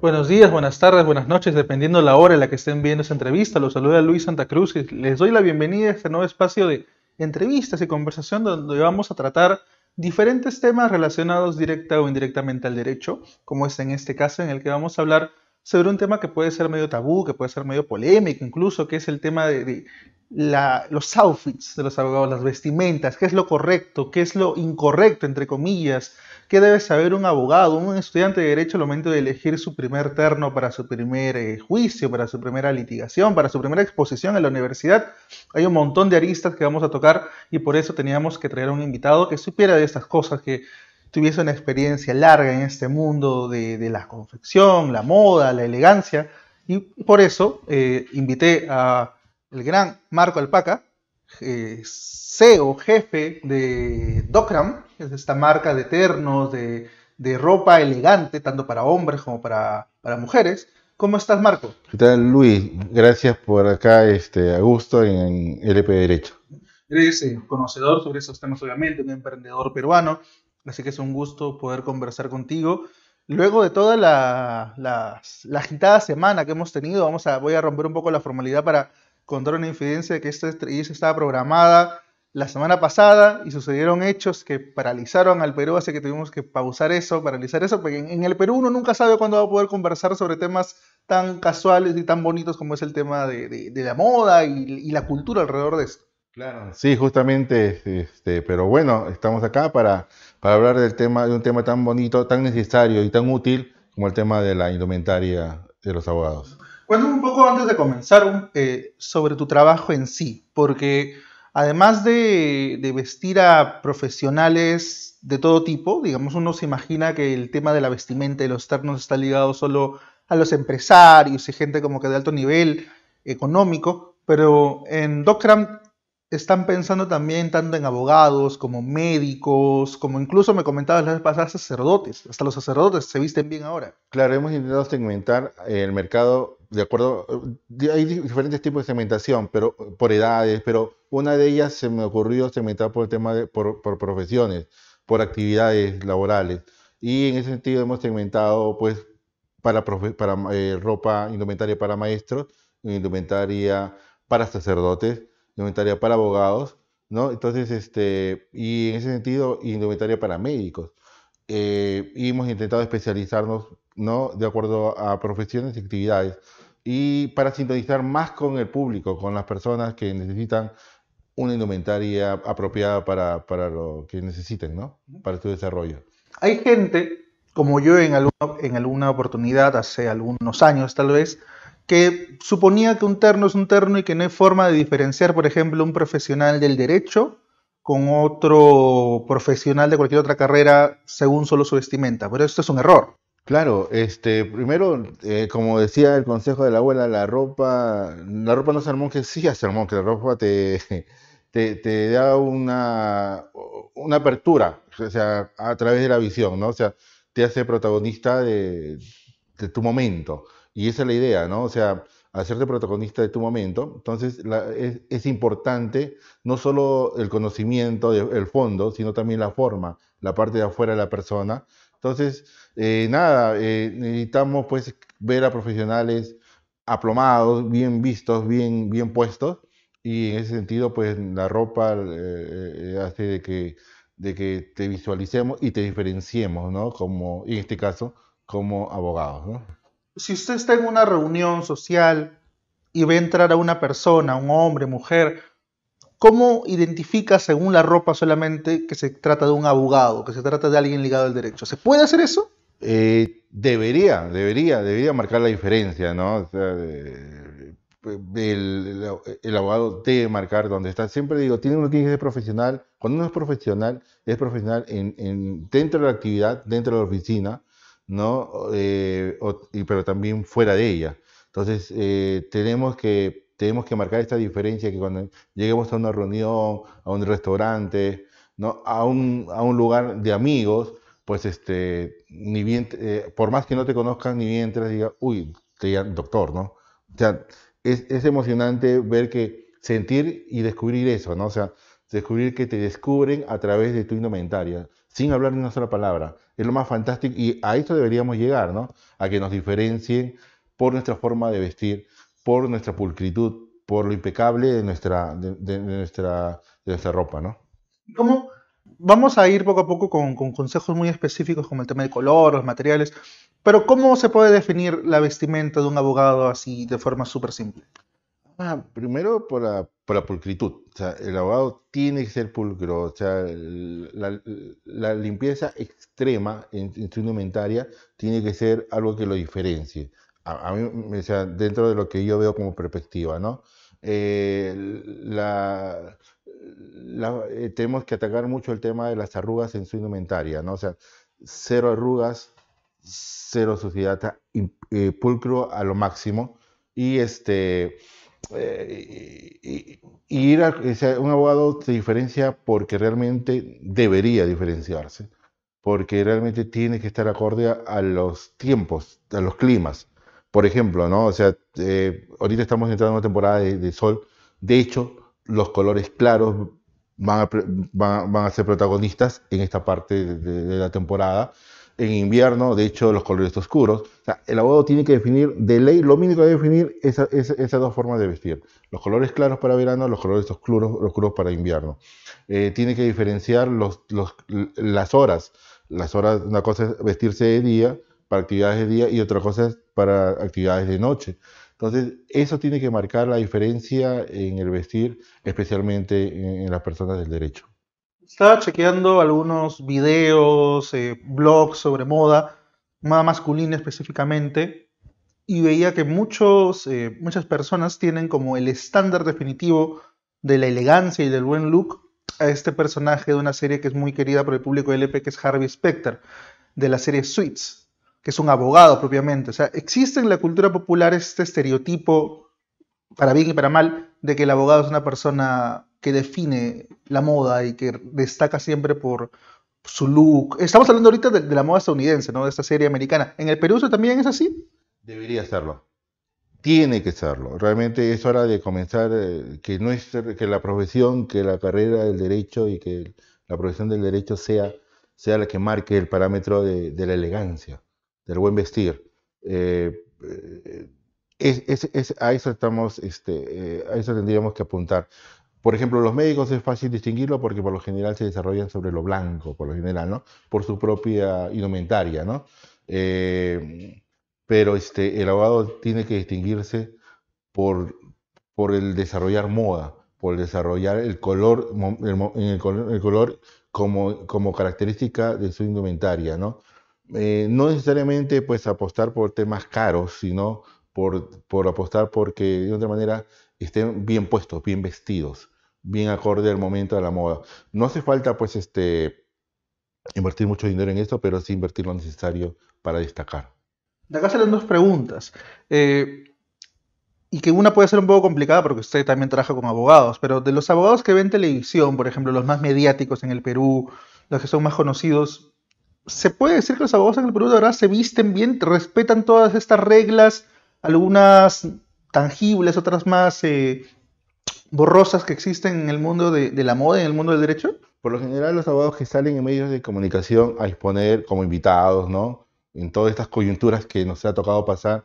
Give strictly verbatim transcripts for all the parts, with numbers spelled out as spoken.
Buenos días, buenas tardes, buenas noches, dependiendo la hora en la que estén viendo esta entrevista. Los saluda Luis Santa Cruz y les doy la bienvenida a este nuevo espacio de entrevistas y conversación donde vamos a tratar diferentes temas relacionados directa o indirectamente al derecho, como es en este caso en el que vamos a hablar sobre un tema que puede ser medio tabú, que puede ser medio polémico incluso, que es el tema de, de la, los outfits de los abogados, las vestimentas, qué es lo correcto, qué es lo incorrecto, entre comillas, qué debe saber un abogado, un estudiante de derecho al momento de elegir su primer terno para su primer eh, juicio, para su primera litigación, para su primera exposición en la universidad. Hay un montón de aristas que vamos a tocar y por eso teníamos que traer a un invitado que supiera de estas cosas, que tuviese una experiencia larga en este mundo de, de la confección, la moda, la elegancia. Y por eso eh, invité a el gran Marco Alpaca, eh, C E O, jefe de D'Ocram, es esta marca de ternos, de, de ropa elegante, tanto para hombres como para, para mujeres. ¿Cómo estás, Marco? ¿Qué tal, Luis? Gracias por acá, este, a gusto en L P Derecho. Eres eh, conocedor sobre esos temas, obviamente, un emprendedor peruano. Así que es un gusto poder conversar contigo. Luego de toda la, la, la agitada semana que hemos tenido, vamos a, voy a romper un poco la formalidad para contar una infidencia de que esta entrevista estaba programada la semana pasada y sucedieron hechos que paralizaron al Perú, así que tuvimos que pausar eso, paralizar eso, porque en, en el Perú uno nunca sabe cuándo va a poder conversar sobre temas tan casuales y tan bonitos como es el tema de, de, de la moda y, y la cultura alrededor de esto. Claro, sí, justamente, este, pero bueno, estamos acá para, para hablar del tema, de un tema tan bonito, tan necesario y tan útil como el tema de la indumentaria de los abogados. Cuéntame un poco antes de comenzar un, eh, sobre tu trabajo en sí, porque además de, de vestir a profesionales de todo tipo, digamos, uno se imagina que el tema de la vestimenta y los ternos está ligado solo a los empresarios y gente como que de alto nivel económico, pero en D'Ocram están pensando también tanto en abogados como médicos, como incluso me comentabas las veces pasadas, sacerdotes. Hasta los sacerdotes se visten bien ahora. Claro, hemos intentado segmentar el mercado de acuerdo. Hay diferentes tipos de segmentación, pero por edades, pero una de ellas se me ocurrió segmentar por el tema de por, por profesiones, por actividades laborales. Y en ese sentido hemos segmentado pues para, profe, para eh, ropa indumentaria para maestros, indumentaria para sacerdotes, indumentaria para abogados, ¿no? Entonces, este, y en ese sentido, indumentaria para médicos. Eh, y hemos intentado especializarnos, ¿no? De acuerdo a profesiones y actividades. Y para sintonizar más con el público, con las personas que necesitan una indumentaria apropiada para, para lo que necesiten, ¿no? Para su desarrollo. Hay gente, como yo en alguna, en alguna oportunidad, hace algunos años tal vez, que suponía que un terno es un terno y que no hay forma de diferenciar, por ejemplo, un profesional del derecho con otro profesional de cualquier otra carrera según solo su vestimenta. Pero esto es un error. Claro, este, primero, eh, como decía el consejo de la abuela, la ropa, la ropa no es sermón que sí es sermón, que la ropa te, te, te da una, una apertura, o sea, a través de la visión, ¿no? O sea, te hace protagonista de, de tu momento. Y esa es la idea, ¿no? O sea, hacerte protagonista de tu momento. Entonces, la, es, es importante no solo el conocimiento, de, el fondo, sino también la forma, la parte de afuera de la persona. Entonces, eh, nada, eh, necesitamos pues ver a profesionales aplomados, bien vistos, bien, bien puestos. Y en ese sentido, pues la ropa eh, hace de que, de que te visualicemos y te diferenciemos, ¿no? Como, en este caso, como abogados, ¿no? Si usted está en una reunión social y ve entrar a una persona, un hombre, mujer, ¿cómo identifica según la ropa solamente que se trata de un abogado, que se trata de alguien ligado al derecho? ¿Se puede hacer eso? Eh, debería, debería, debería marcar la diferencia, ¿no? O sea, el, el, el abogado debe marcar dónde está. Siempre digo, tiene uno tiene que ser profesional. Cuando uno es profesional, es profesional en, en, dentro de la actividad, dentro de la oficina, ¿no? Eh, o, pero también fuera de ella. Entonces, eh, tenemos que, tenemos que marcar esta diferencia, que cuando lleguemos a una reunión, a un restaurante, ¿no? a, un, a un lugar de amigos, pues este, ni bien, eh, por más que no te conozcan, ni bien te diga, uy, te digan doctor, ¿no? O sea, es, es emocionante ver que sentir y descubrir eso, ¿no? O sea, descubrir que te descubren a través de tu indumentaria, sin hablar ni una sola palabra. Es lo más fantástico y a esto deberíamos llegar, ¿no? A que nos diferencien por nuestra forma de vestir, por nuestra pulcritud, por lo impecable de nuestra, de, de nuestra, de nuestra ropa, ¿no? ¿Cómo? Vamos a ir poco a poco con, con consejos muy específicos como el tema de color, los materiales, pero ¿cómo se puede definir la vestimenta de un abogado así de forma súper simple? Ah, primero por la, por la pulcritud, o sea, el abogado tiene que ser pulcro, o sea, la, la limpieza extrema en, en su indumentaria tiene que ser algo que lo diferencie, a, a mí, o sea, dentro de lo que yo veo como perspectiva, ¿no? Eh, la, la, eh, tenemos que atacar mucho el tema de las arrugas en su indumentaria, ¿no? O sea, cero arrugas, cero suciedad, eh, pulcro a lo máximo y este... Eh, y, y ir a, o sea, un abogado se diferencia porque realmente debería diferenciarse, porque realmente tiene que estar acorde a, a los tiempos, a los climas. Por ejemplo, ¿no? O sea, eh, ahorita estamos entrando en una temporada de, de sol. De hecho, los colores claros van a, van, van a ser protagonistas en esta parte de, de, de la temporada. En invierno, de hecho, los colores oscuros. O sea, el abogado tiene que definir, de ley, lo mínimo que debe definir es esa, es, esas dos formas de vestir. Los colores claros para verano, los colores oscuros, oscuros para invierno. Eh, tiene que diferenciar los, los, las horas. Las horas, una cosa es vestirse de día, para actividades de día, y otra cosa es para actividades de noche. Entonces, eso tiene que marcar la diferencia en el vestir, especialmente en, en las personas del derecho. Estaba chequeando algunos videos, eh, blogs sobre moda, moda masculina específicamente, y veía que muchos, eh, muchas personas tienen como el estándar definitivo de la elegancia y del buen look a este personaje de una serie que es muy querida por el público de L P, que es Harvey Specter, de la serie Suits, que es un abogado propiamente. O sea, existe en la cultura popular este estereotipo, para bien y para mal, de que el abogado es una persona que define la moda y que destaca siempre por su look. Estamos hablando ahorita de, de la moda estadounidense, ¿no? De esta serie americana. ¿En el Perú eso también es así? Debería serlo. Tiene que serlo. Realmente es hora de comenzar eh, que, nuestra, que la profesión, que la carrera del derecho y que la profesión del derecho sea, sea la que marque el parámetro de, de la elegancia, del buen vestir. Eh, eh, es, es, es, a eso estamos, este, eh, a eso tendríamos que apuntar. Por ejemplo, los médicos es fácil distinguirlo porque por lo general se desarrollan sobre lo blanco, por lo general, ¿no? Por su propia indumentaria, ¿no? Eh, pero este, el abogado tiene que distinguirse por, por el desarrollar moda, por desarrollar el color, el, el color, el color como, como característica de su indumentaria, ¿no? Eh, no necesariamente pues, apostar por temas caros, sino por, por apostar porque de otra manera estén bien puestos, bien vestidos, bien acorde al momento de la moda. No hace falta, pues, este, invertir mucho dinero en esto, pero sí invertir lo necesario para destacar. De acá salen dos preguntas, eh, y que una puede ser un poco complicada porque usted también trabaja con abogados, pero de los abogados que ven televisión, por ejemplo, los más mediáticos en el Perú, los que son más conocidos, ¿se puede decir que los abogados en el Perú de verdad se visten bien, respetan todas estas reglas, algunas tangibles, otras más eh, borrosas que existen en el mundo de, de la moda, en el mundo del derecho? Por lo general, los abogados que salen en medios de comunicación a exponer como invitados, ¿no? En todas estas coyunturas que nos ha tocado pasar,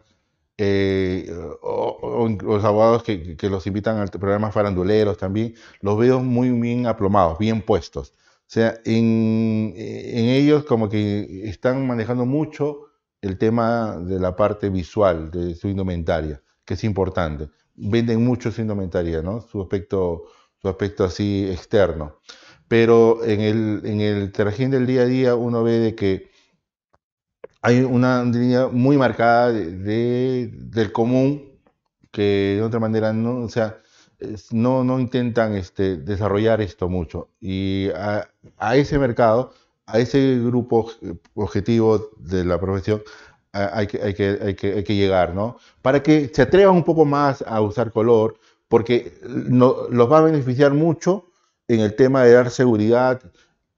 eh, o, o los abogados que, que los invitan a programas faranduleros también, los veo muy bien aplomados, bien puestos. O sea, en, en ellos como que están manejando mucho el tema de la parte visual de su indumentaria, que es importante. Venden mucho su indumentaria, ¿no? Su aspecto, su aspecto así externo. Pero en el, en el trajín del día a día uno ve de que hay una línea muy marcada de, de, del común que de otra manera no, o sea, no, no intentan este, desarrollar esto mucho. Y a, a ese mercado, a ese grupo objetivo de la profesión, Hay que, hay, que, hay, que, hay que llegar, ¿no? Para que se atrevan un poco más a usar color, porque no, los va a beneficiar mucho en el tema de dar seguridad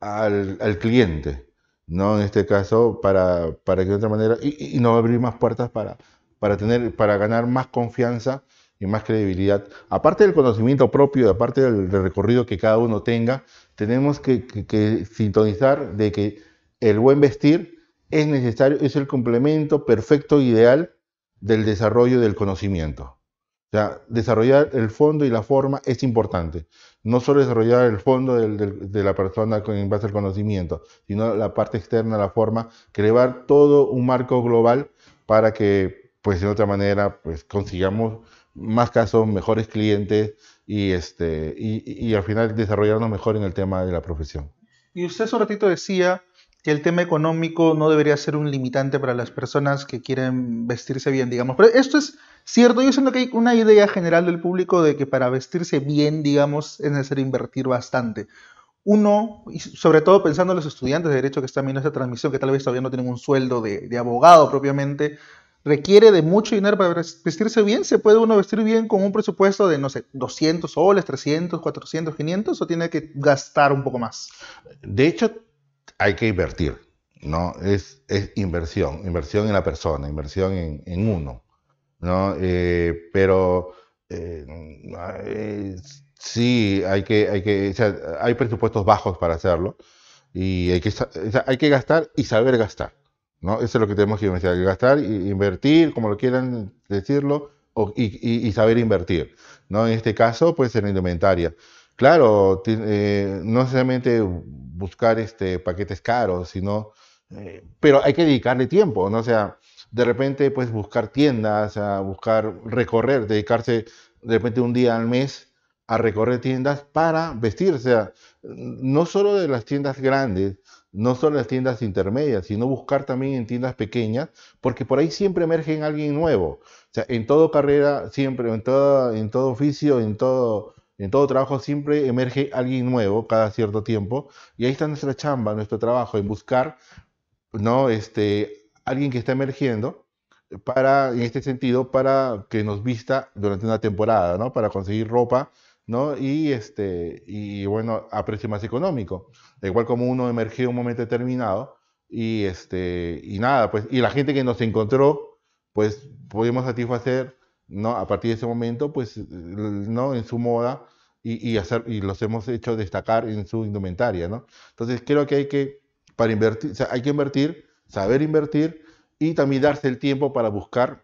al, al cliente, ¿no? En este caso, para, para que de otra manera, y, y nos va a abrir más puertas para, para, tener, para ganar más confianza y más credibilidad. Aparte del conocimiento propio, aparte del recorrido que cada uno tenga, tenemos que, que, que sintonizar de que el buen vestir es necesario, es el complemento perfecto, ideal del desarrollo del conocimiento. O sea, desarrollar el fondo y la forma es importante. No solo desarrollar el fondo del, del, de la persona en base al conocimiento, sino la parte externa, la forma, crear todo un marco global para que, pues, de otra manera, pues, consigamos más casos, mejores clientes y, este, y, y, y al final desarrollarnos mejor en el tema de la profesión. Y usted hace un ratito decía que el tema económico no debería ser un limitante para las personas que quieren vestirse bien, digamos. Pero esto es cierto. Yo siento que hay una idea general del público de que para vestirse bien, digamos, es necesario invertir bastante. Uno, y sobre todo pensando en los estudiantes de Derecho que están viendo esta transmisión, que tal vez todavía no tienen un sueldo de, de abogado propiamente, requiere de mucho dinero para vestirse bien. ¿Se puede uno vestir bien con un presupuesto de, no sé, doscientos soles, trescientos, cuatrocientos, quinientos? ¿O tiene que gastar un poco más? De hecho, hay que invertir, ¿no? Es, es inversión, inversión en la persona, inversión en, en uno, ¿no? Eh, pero eh, eh, sí, hay que, hay que, o sea, hay presupuestos bajos para hacerlo y hay que, o sea, hay que gastar y saber gastar, ¿no? Eso es lo que tenemos que iniciar, gastar, invertir, como lo quieran decirlo, o, y, y, y saber invertir, ¿no? En este caso, pues en la indumentaria. Claro, eh, no necesariamente buscar este, paquetes caros, sino, eh, pero hay que dedicarle tiempo, ¿no? O sea, de repente, pues buscar tiendas, a buscar recorrer, dedicarse de repente un día al mes a recorrer tiendas para vestir. O sea, no solo de las tiendas grandes, no solo las tiendas intermedias, sino buscar también en tiendas pequeñas, porque por ahí siempre emerge alguien nuevo. O sea, en toda carrera, siempre, en todo, en todo oficio, en todo... En todo trabajo siempre emerge alguien nuevo cada cierto tiempo y ahí está nuestra chamba, nuestro trabajo en buscar, ¿no? este, alguien que está emergiendo para, en este sentido, para que nos vista durante una temporada, ¿no? Para conseguir ropa, ¿no? Y, este, y bueno, a precio más económico. Igual como uno emergió en un momento determinado y, este, y nada, pues, y la gente que nos encontró, pues pudimos satisfacer, ¿no? A partir de ese momento, pues, ¿no? En su moda y, y, hacer, y los hemos hecho destacar en su indumentaria, ¿no? Entonces creo que hay que, para invertir, o sea, hay que invertir, saber invertir y también darse el tiempo para buscar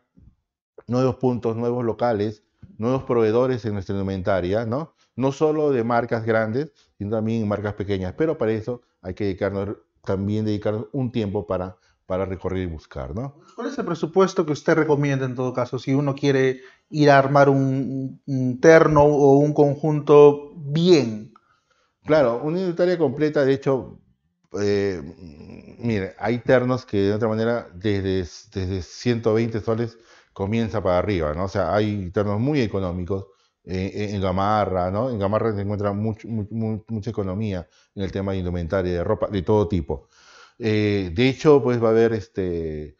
nuevos puntos, nuevos locales, nuevos proveedores en nuestra indumentaria, ¿no? No solo de marcas grandes, sino también marcas pequeñas, pero para eso hay que dedicarnos, también dedicarnos un tiempo para para recorrer y buscar, ¿no? ¿Cuál es el presupuesto que usted recomienda en todo caso? Si uno quiere ir a armar un, un terno o un conjunto bien. Claro, una indumentaria completa, de hecho, eh, mire, hay ternos que de otra manera desde, desde ciento veinte soles comienza para arriba, ¿no? O sea, hay ternos muy económicos eh, en Gamarra, ¿no? En Gamarra se encuentra mucho, mucho, mucha economía en el tema de indumentaria, de ropa, de todo tipo. Eh, de hecho, pues va a haber este,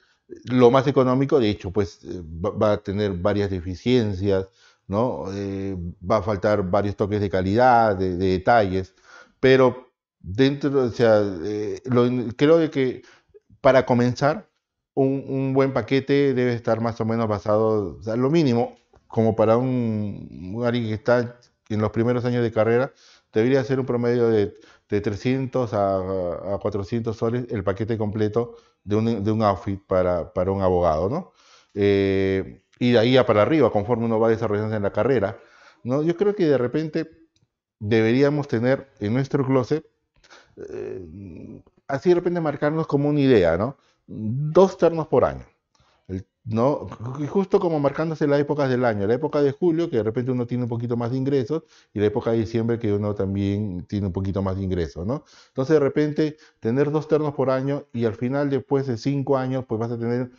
lo más económico, de hecho, pues va, va a tener varias deficiencias, ¿no? Eh, va a faltar varios toques de calidad, de, de detalles, pero dentro, o sea, eh, lo, creo que para comenzar, un, un buen paquete debe estar más o menos basado, o sea, lo mínimo, como para un, alguien que está en los primeros años de carrera, debería ser un promedio de... de trescientos a, a cuatrocientos soles el paquete completo de un, de un outfit para, para un abogado, ¿no? Eh, y de ahí a para arriba, conforme uno va desarrollándose en la carrera, ¿no? Yo creo que de repente deberíamos tener en nuestro closet, eh, así de repente marcarnos como una idea, ¿no? Dos ternos por año, ¿no? Y justo como marcándose las épocas del año, la época de julio, que de repente uno tiene un poquito más de ingresos, y la época de diciembre, que uno también tiene un poquito más de ingresos, ¿no? Entonces, de repente, tener dos ternos por año, y al final, después de cinco años, pues vas a tener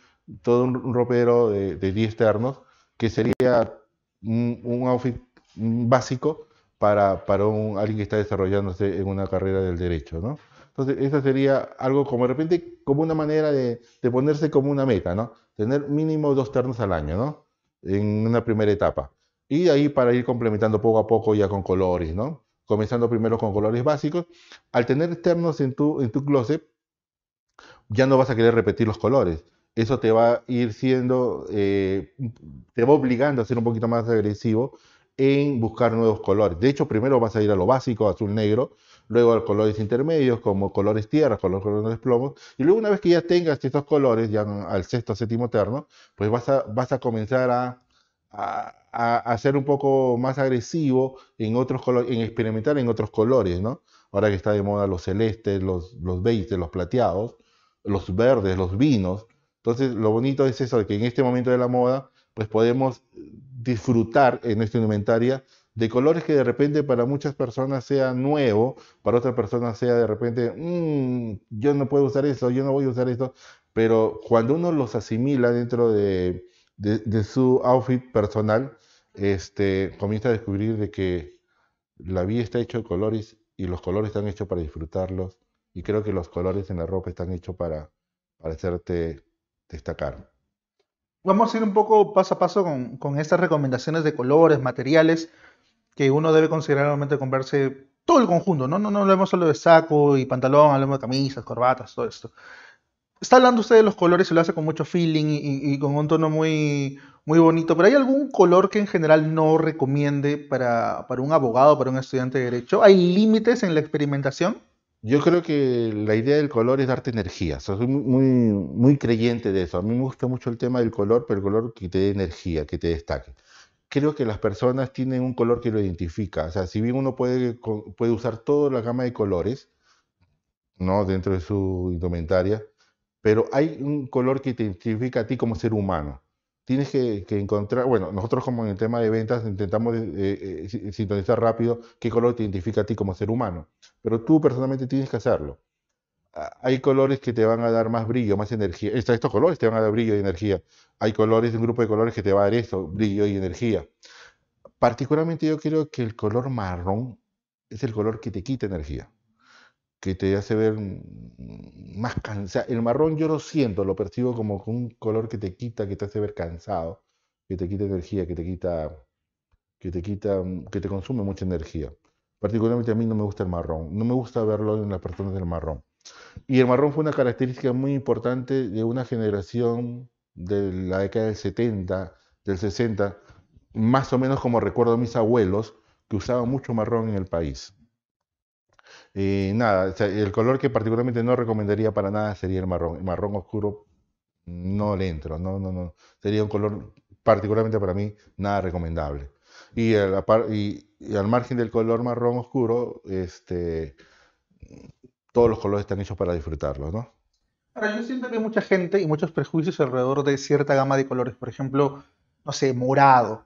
todo un ropero de, de diez ternos, que sería un, un outfit básico para, para un, alguien que está desarrollándose en una carrera del derecho, ¿no? Entonces, esa sería algo como de repente, como una manera de, de ponerse como una meta, ¿no? Tener mínimo dos ternos al año, ¿no? En una primera etapa. Y de ahí para ir complementando poco a poco ya con colores, ¿no? Comenzando primero con colores básicos. Al tener ternos en tu, en tu closet, ya no vas a querer repetir los colores. eso te va a ir siendo, eh, te va obligando a ser un poquito más agresivo en buscar nuevos colores. De hecho, primero vas a ir a lo básico, azul-negro, luego a colores intermedios como colores tierras, colores, colores plomos, y luego una vez que ya tengas estos colores, ya al sexto, séptimo terno, pues vas a, vas a comenzar a, a, a ser un poco más agresivo en otros colores, en experimentar en otros colores, ¿no? Ahora que está de moda los celestes, los, los beiges, los plateados, los verdes, los vinos. Entonces, lo bonito es eso, que en este momento de la moda, pues podemos disfrutar en nuestra indumentaria de colores que de repente para muchas personas sea nuevo, para otras personas sea de repente, mmm, yo no puedo usar eso, yo no voy a usar esto, pero cuando uno los asimila dentro de, de, de su outfit personal, este, comienza a descubrir de que la vida está hecha de colores y los colores están hechos para disfrutarlos, y creo que los colores en la ropa están hechos para, para hacerte destacar. Vamos a ir un poco paso a paso con, con estas recomendaciones de colores, materiales, que uno debe considerar al momento de comprarse todo el conjunto, ¿no? No, no hablemos solo de saco y pantalón, hablemos de camisas, corbatas, todo esto. Está hablando usted de los colores y lo hace con mucho feeling y, y, y con un tono muy, muy bonito, pero ¿hay algún color que en general no recomiende para, para un abogado, para un estudiante de Derecho? ¿Hay límites en la experimentación? Yo creo que la idea del color es darte energía. O sea, soy muy, muy creyente de eso. A mí me gusta mucho el tema del color, pero el color que te dé energía, que te destaque. Creo que las personas tienen un color que lo identifica. O sea, si bien uno puede, puede usar toda la gama de colores, ¿no?, dentro de su indumentaria, pero hay un color que te identifica a ti como ser humano. Tienes que, que encontrar, bueno, nosotros como en el tema de ventas intentamos eh, eh, sintonizar rápido qué color te identifica a ti como ser humano, pero tú personalmente tienes que hacerlo. Hay colores que te van a dar más brillo, más energía. Estos colores te van a dar brillo y energía. Hay colores, un grupo de colores que te va a dar eso, brillo y energía. Particularmente yo creo que el color marrón es el color que te quita energía, que te hace ver más cansado. El marrón yo lo siento, lo percibo como un color que te quita, que te hace ver cansado, que te quita energía, que te quita, que te quita, que te consume mucha energía. Particularmente a mí no me gusta el marrón, no me gusta verlo en las personas del marrón. Y el marrón fue una característica muy importante de una generación de la década del setenta, del sesenta, más o menos como recuerdo a mis abuelos, que usaban mucho marrón en el país. Eh, nada, o sea, el color que particularmente no recomendaría para nada sería el marrón. El marrón oscuro no le entro, no, no, no. Sería un color particularmente para mí nada recomendable. Y, el, y, y al margen del color marrón oscuro, este, todos los colores están hechos para disfrutarlos, ¿no? Ahora, yo siento que hay mucha gente y muchos prejuicios alrededor de cierta gama de colores. Por ejemplo, no sé, morado.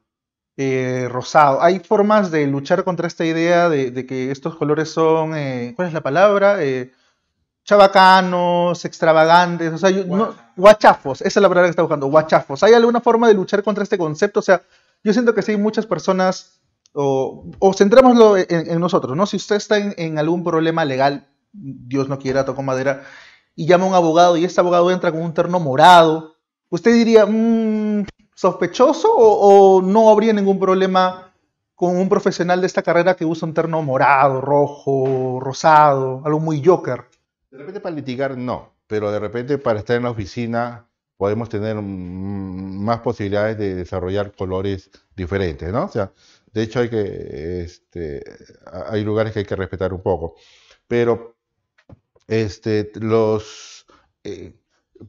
Eh, rosado. Hay formas de luchar contra esta idea de, de que estos colores son, eh, ¿cuál es la palabra? Eh, chabacanos, extravagantes, o sea, yo, no, guachafos, esa es la palabra que está buscando, guachafos. ¿Hay alguna forma de luchar contra este concepto? O sea, yo siento que sí, muchas personas, o, o centrémoslo en, en nosotros, ¿no? Si usted está en, en algún problema legal, Dios no quiera, tocó madera, y llama a un abogado y este abogado entra con un terno morado, usted diría, mmm... ¿sospechoso o, o no habría ningún problema con un profesional de esta carrera que usa un terno morado, rojo, rosado, algo muy Joker? De repente para litigar no, pero de repente para estar en la oficina podemos tener más posibilidades de desarrollar colores diferentes, ¿no? O sea, de hecho hay, que, este, hay lugares que hay que respetar un poco, pero este, los... Eh,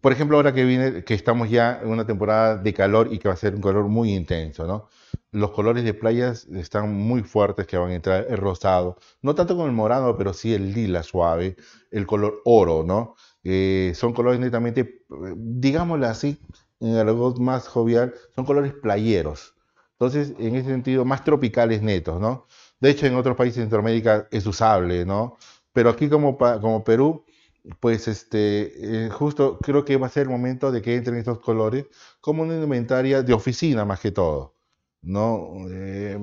por ejemplo, ahora que viene, que estamos ya en una temporada de calor y que va a ser un calor muy intenso, ¿no? Los colores de playas están muy fuertes, que van a entrar el rosado, no tanto con el morado, pero sí el lila suave, el color oro, ¿no? Eh, son colores netamente, digámoslo así, en algo más jovial, son colores playeros. Entonces, en ese sentido, más tropicales netos, ¿no? De hecho, en otros países de Centroamérica es usable, ¿no? Pero aquí como, como Perú, pues este, eh, justo creo que va a ser el momento de que entren estos colores como una indumentaria de oficina más que todo, ¿no? Eh,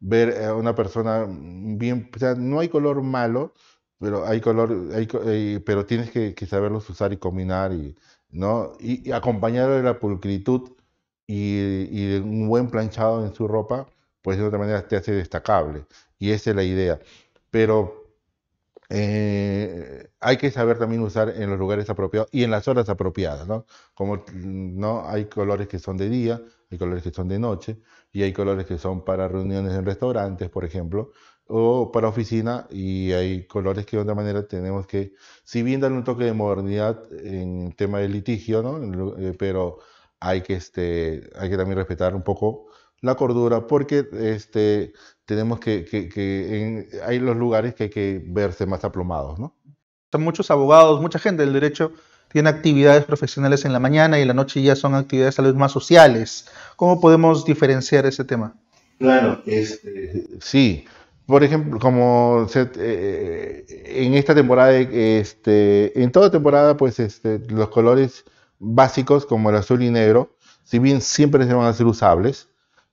ver a una persona bien, o sea, no hay color malo, pero hay color, hay, eh, pero tienes que, que saberlos usar y combinar, y, ¿no? Y, y acompañarlo de la pulcritud y, y de un buen planchado en su ropa, pues de otra manera te hace destacable, y esa es la idea. Pero... Eh, hay que saber también usar en los lugares apropiados y en las horas apropiadas, ¿no? Como no hay colores que son de día, hay colores que son de noche, y hay colores que son para reuniones en restaurantes, por ejemplo, o para oficina, y hay colores que de otra manera tenemos que, si bien dan un toque de modernidad en tema de litigio, ¿no? Pero hay que, este, hay que también respetar un poco la cordura, porque este, tenemos que, que, que en, hay los lugares que hay que verse más aplomados, ¿no? Muchos abogados, mucha gente del derecho tiene actividades profesionales en la mañana y en la noche ya son actividades tal vez más sociales. ¿Cómo podemos diferenciar ese tema? Claro, este, sí. Por ejemplo, como se, eh, en esta temporada, este, en toda temporada, pues este, los colores básicos como el azul y negro, si bien siempre se van a ser usables,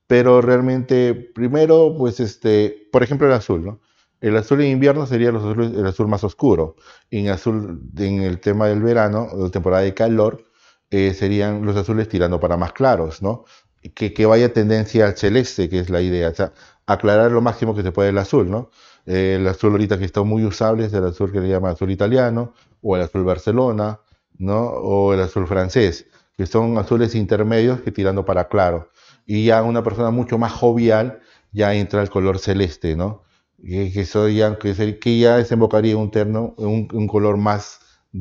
pero realmente primero, pues este, por ejemplo el azul, ¿no? El azul en invierno sería los azules, el azul más oscuro. En azul, en el tema del verano, la temporada de calor, eh, serían los azules tirando para más claros, ¿no? Que, que vaya tendencia al celeste, que es la idea. O sea, aclarar lo máximo que se puede el azul, ¿no? Eh, el azul ahorita que está muy usable es el azul que le llaman azul italiano, o el azul Barcelona, ¿no? O el azul francés, que son azules intermedios que tirando para claro. Y ya una persona mucho más jovial ya entra el color celeste, ¿no? Que, soy ya, que ya desembocaría un terno, un, un color más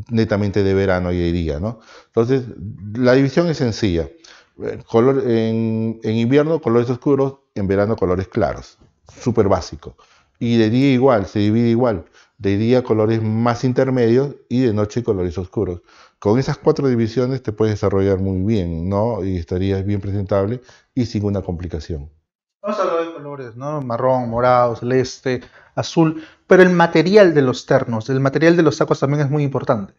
netamente de verano, yo diría, ¿no? Entonces, la división es sencilla. Color, en, en invierno, colores oscuros, en verano, colores claros. Súper básico. Y de día igual, se divide igual. De día, colores más intermedios y de noche, colores oscuros. Con esas cuatro divisiones te puedes desarrollar muy bien, ¿no? Y estarías bien presentable y sin una complicación. Vamos a hablar de colores, ¿no? Marrón, morado, celeste, azul, pero el material de los ternos, el material de los sacos también es muy importante.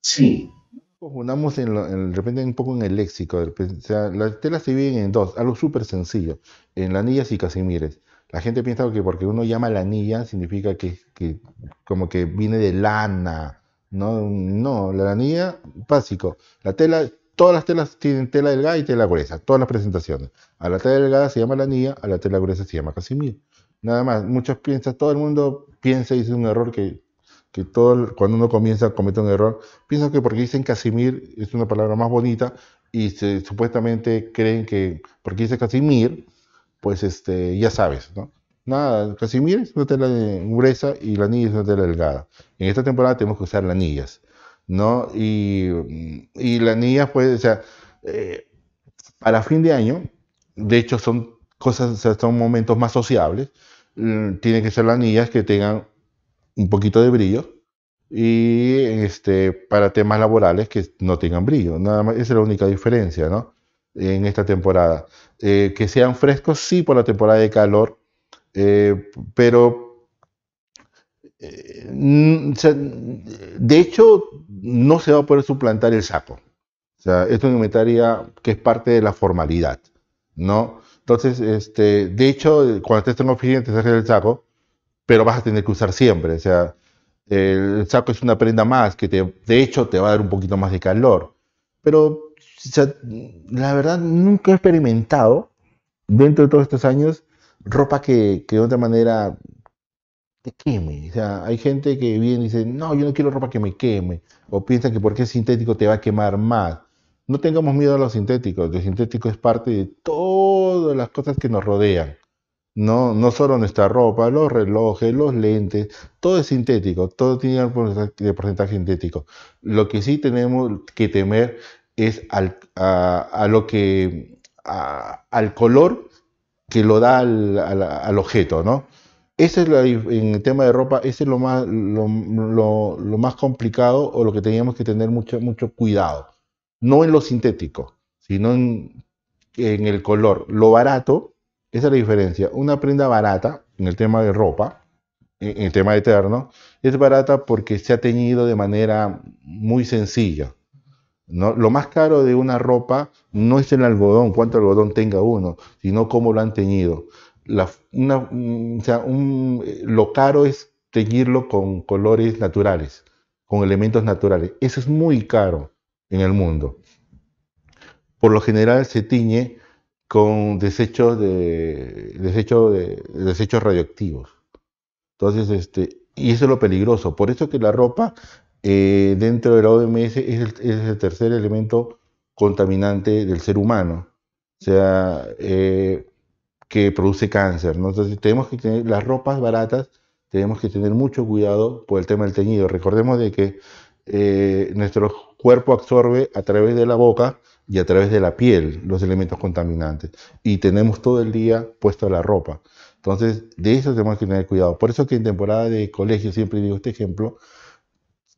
Sí. Conjunamos en lo, en, de repente un poco en el léxico, o sea, las telas se dividen en dos, algo súper sencillo, en lanillas y casimires. La gente piensa que porque uno llama lanilla significa que, que como que viene de lana, ¿no? No, la lanilla, básico, la tela... Todas las telas tienen tela delgada y tela gruesa, todas las presentaciones. A la tela delgada se llama lanilla, a la tela gruesa se llama casimir. Nada más, muchos piensan, todo el mundo piensa y es un error que, que todo, cuando uno comienza comete un error. Piensan que porque dicen casimir es una palabra más bonita y se, supuestamente creen que porque dice casimir, pues este, ya sabes, ¿no? Nada, casimir es una tela gruesa y lanilla es una tela delgada. En esta temporada tenemos que usar lanillas, ¿no? Y, y las anillas, pues, o sea, eh, para fin de año, de hecho son cosas, o sea, son momentos más sociables, eh, tienen que ser las anillas que tengan un poquito de brillo y este, para temas laborales que no tengan brillo, nada más, esa es la única diferencia, ¿no? En esta temporada. Eh, que sean frescos, sí, por la temporada de calor, eh, pero... de hecho no se va a poder suplantar el saco, o sea, esto es una indumentaria que es parte de la formalidad, ¿no? Entonces, este, de hecho cuando estés en oficina te saques el saco, pero vas a tener que usar siempre, o sea, el saco es una prenda más que te, de hecho te va a dar un poquito más de calor, pero o sea, la verdad nunca he experimentado dentro de todos estos años ropa que, que de otra manera te queme. O sea, hay gente que viene y dice, no, yo no quiero ropa que me queme, o piensan que porque es sintético te va a quemar más. No tengamos miedo a los sintéticos, lo sintético es parte de todas las cosas que nos rodean, no, no solo nuestra ropa, los relojes, los lentes, todo es sintético, todo tiene un porcentaje, porcentaje sintético. Lo que sí tenemos que temer es al, a, a lo que, a, al color que lo da al, al, al objeto, ¿no? Ese es la, en el tema de ropa, ese es lo más, lo, lo, lo más complicado o lo que teníamos que tener mucho, mucho cuidado. No en lo sintético, sino en, en el color. Lo barato, esa es la diferencia. Una prenda barata, en el tema de ropa, en, en el tema de terno, es barata porque se ha teñido de manera muy sencilla, ¿no? Lo más caro de una ropa no es el algodón, cuánto algodón tenga uno, sino cómo lo han teñido. La, una, o sea, un, lo caro es teñirlo con colores naturales, con elementos naturales. Eso es muy caro en el mundo. Por lo general se tiñe con desechos, de, desechos, de, desechos radioactivos. Entonces, este, Y eso es lo peligroso. Por eso que la ropa eh, dentro de la O M S es el, es el tercer elemento contaminante del ser humano. O sea, eh, que produce cáncer, ¿no? Entonces tenemos que tener las ropas baratas, tenemos que tener mucho cuidado por el tema del teñido. Recordemos de que eh, nuestro cuerpo absorbe a través de la boca y a través de la piel los elementos contaminantes. Y tenemos todo el día puesto la ropa. Entonces, de eso tenemos que tener cuidado. Por eso que en temporada de colegio, siempre digo este ejemplo,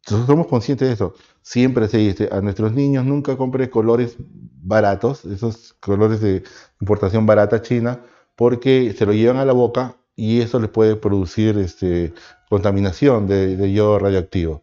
somos conscientes de eso. Siempre se dice a nuestros niños, nunca compre colores baratos, esos colores de importación barata china, porque se lo llevan a la boca y eso les puede producir este, contaminación de, de yodo radioactivo.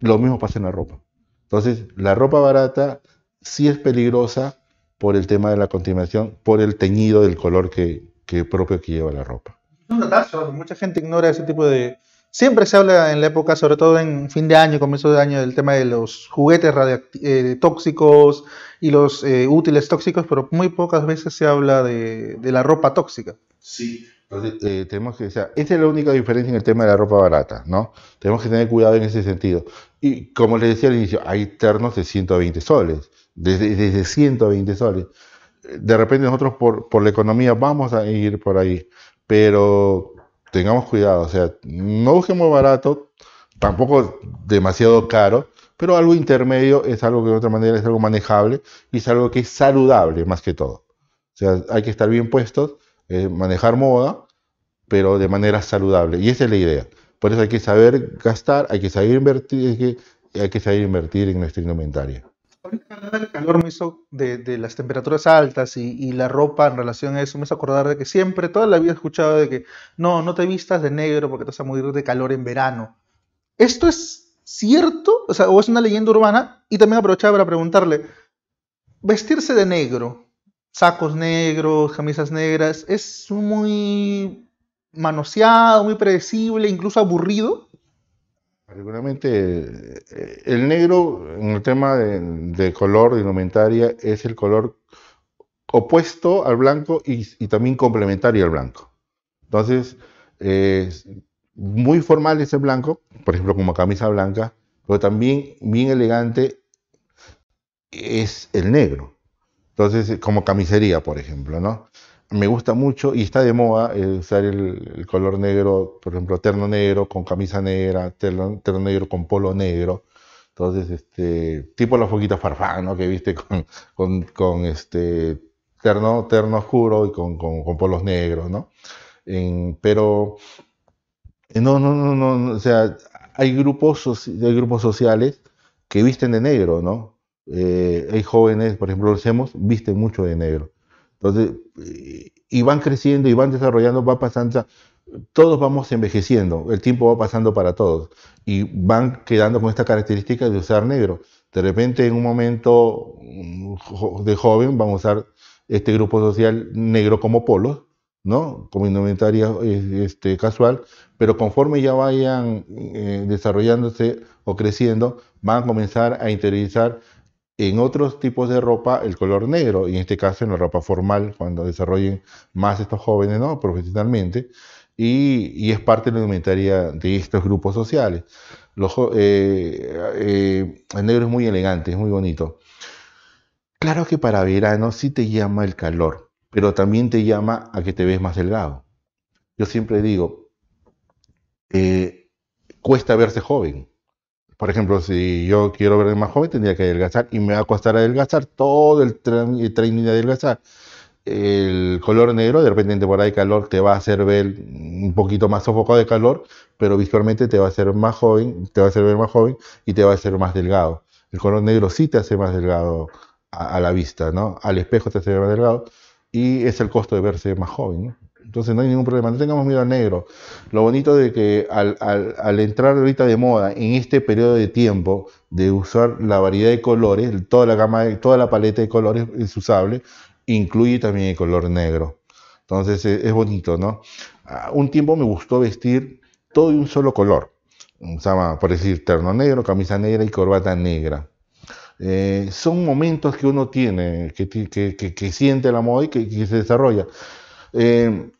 Lo mismo pasa en la ropa. Entonces, la ropa barata sí es peligrosa por el tema de la contaminación, por el teñido del color que... que propio que lleva la ropa. Un datazo, mucha gente ignora ese tipo de... Siempre se habla en la época, sobre todo en fin de año, comienzo de año, del tema de los juguetes eh, tóxicos y los eh, útiles tóxicos, pero muy pocas veces se habla de, de la ropa tóxica. Sí, entonces eh, tenemos que... O sea, esa es la única diferencia en el tema de la ropa barata, ¿no? Tenemos que tener cuidado en ese sentido. Y como les decía al inicio, hay ternos de ciento veinte soles, desde, desde ciento veinte soles. De repente nosotros por, por la economía vamos a ir por ahí, pero tengamos cuidado, o sea, no busquemos barato, tampoco demasiado caro, pero algo intermedio es algo que de otra manera es algo manejable y es algo que es saludable más que todo. O sea, hay que estar bien puestos, eh, manejar moda, pero de manera saludable, y esa es la idea. Por eso hay que saber gastar, hay que saber invertir, hay que, hay que saber invertir en nuestra indumentaria. El calor me hizo de, de las temperaturas altas y, y la ropa en relación a eso, me hizo acordar de que siempre, toda la vida he escuchado de que no, no te vistas de negro porque te vas a morir de calor en verano. ¿Esto es cierto? O sea, ¿o es una leyenda urbana? Y también aprovechaba para preguntarle, vestirse de negro, sacos negros, camisas negras, ¿es muy manoseado, muy predecible, incluso aburrido? Particularmente el negro en el tema de, de color, de indumentaria, es el color opuesto al blanco y, y también complementario al blanco. Entonces, eh, muy formal ese blanco, por ejemplo como camisa blanca, pero también bien elegante es el negro. Entonces, como camisería, por ejemplo, ¿no? Me gusta mucho y está de moda eh, usar el, el color negro, por ejemplo, terno negro con camisa negra, terno, terno negro con polo negro. Entonces, este, tipo los foquitos farfán, ¿no? Que viste con, con, con este terno, terno oscuro y con, con, con polos negros, ¿no? En, pero, no, no, no, no, no, o sea, hay grupos, hay grupos sociales que visten de negro, ¿no? Eh, hay jóvenes, por ejemplo, los hemos, visten mucho de negro. Entonces, y van creciendo y van desarrollando, va pasando, todos vamos envejeciendo, el tiempo va pasando para todos y van quedando con esta característica de usar negro. De repente en un momento de joven van a usar este grupo social negro como polos, ¿no? Como indumentaria este, casual, pero conforme ya vayan eh, desarrollándose o creciendo, van a comenzar a interiorizar en otros tipos de ropa el color negro, y en este caso en la ropa formal, cuando desarrollen más estos jóvenes, ¿no? Profesionalmente, y, y es parte de la indumentaria de estos grupos sociales. Los, eh, eh, el negro es muy elegante, es muy bonito. Claro que para verano sí te llama el calor, pero también te llama a que te ves más delgado. Yo siempre digo, eh, cuesta verse joven. Por ejemplo, si yo quiero verme más joven, tendría que adelgazar y me va a costar adelgazar todo el training de adelgazar. El color negro, de repente en temporada de calor, te va a hacer ver un poquito más sofocado de calor, pero visualmente te va a hacer más joven, te va a hacer ver más joven y te va a hacer más delgado. El color negro sí te hace más delgado a, a la vista, ¿no? Al espejo te hace más delgado y es el costo de verse más joven, ¿no? Entonces no hay ningún problema, no tengamos miedo al negro. Lo bonito de que al, al, al entrar ahorita de moda, en este periodo de tiempo, de usar la variedad de colores, toda la gama, toda la paleta de colores es usable, incluye también el color negro. Entonces es, es bonito, ¿no? Un tiempo me gustó vestir todo de un solo color. Usaba, por decir, terno negro, camisa negra y corbata negra. Eh, son momentos que uno tiene, que, que, que, que siente la moda y que, que se desarrolla. Eh,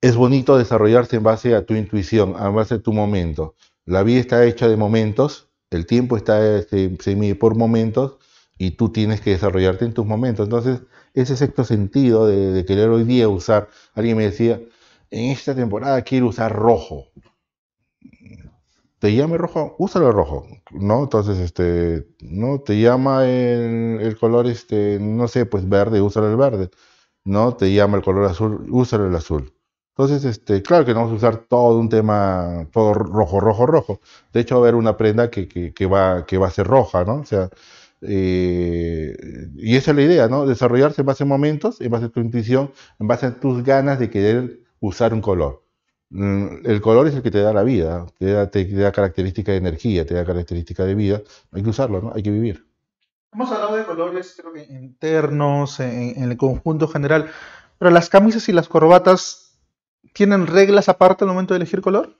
es bonito desarrollarse en base a tu intuición, en base a tu momento. La vida está hecha de momentos, el tiempo está, se, se mide por momentos y tú tienes que desarrollarte en tus momentos. Entonces, ese sexto sentido de, de querer hoy día usar, alguien me decía, en esta temporada quiero usar rojo. Te llame rojo, úsalo rojo, ¿no? Entonces, este, no, te llama el, el color, este, no sé, pues verde, úsalo el verde, ¿no? Te llama el color azul, úsalo el azul. Entonces, este, claro que no vamos a usar todo un tema, todo rojo, rojo, rojo. De hecho, va a haber una prenda que, que, que, va, que va a ser roja, ¿no? O sea, eh, y esa es la idea, ¿no? Desarrollarse en base a momentos, en base a tu intuición, en base a tus ganas de querer usar un color. El color es el que te da la vida, te da, te da característica de energía, te da característica de vida. Hay que usarlo, ¿no? Hay que vivir. Hemos hablado de colores, creo que internos, en, en el conjunto general, pero las camisas y las corbatas, ¿tienen reglas aparte al momento de elegir color?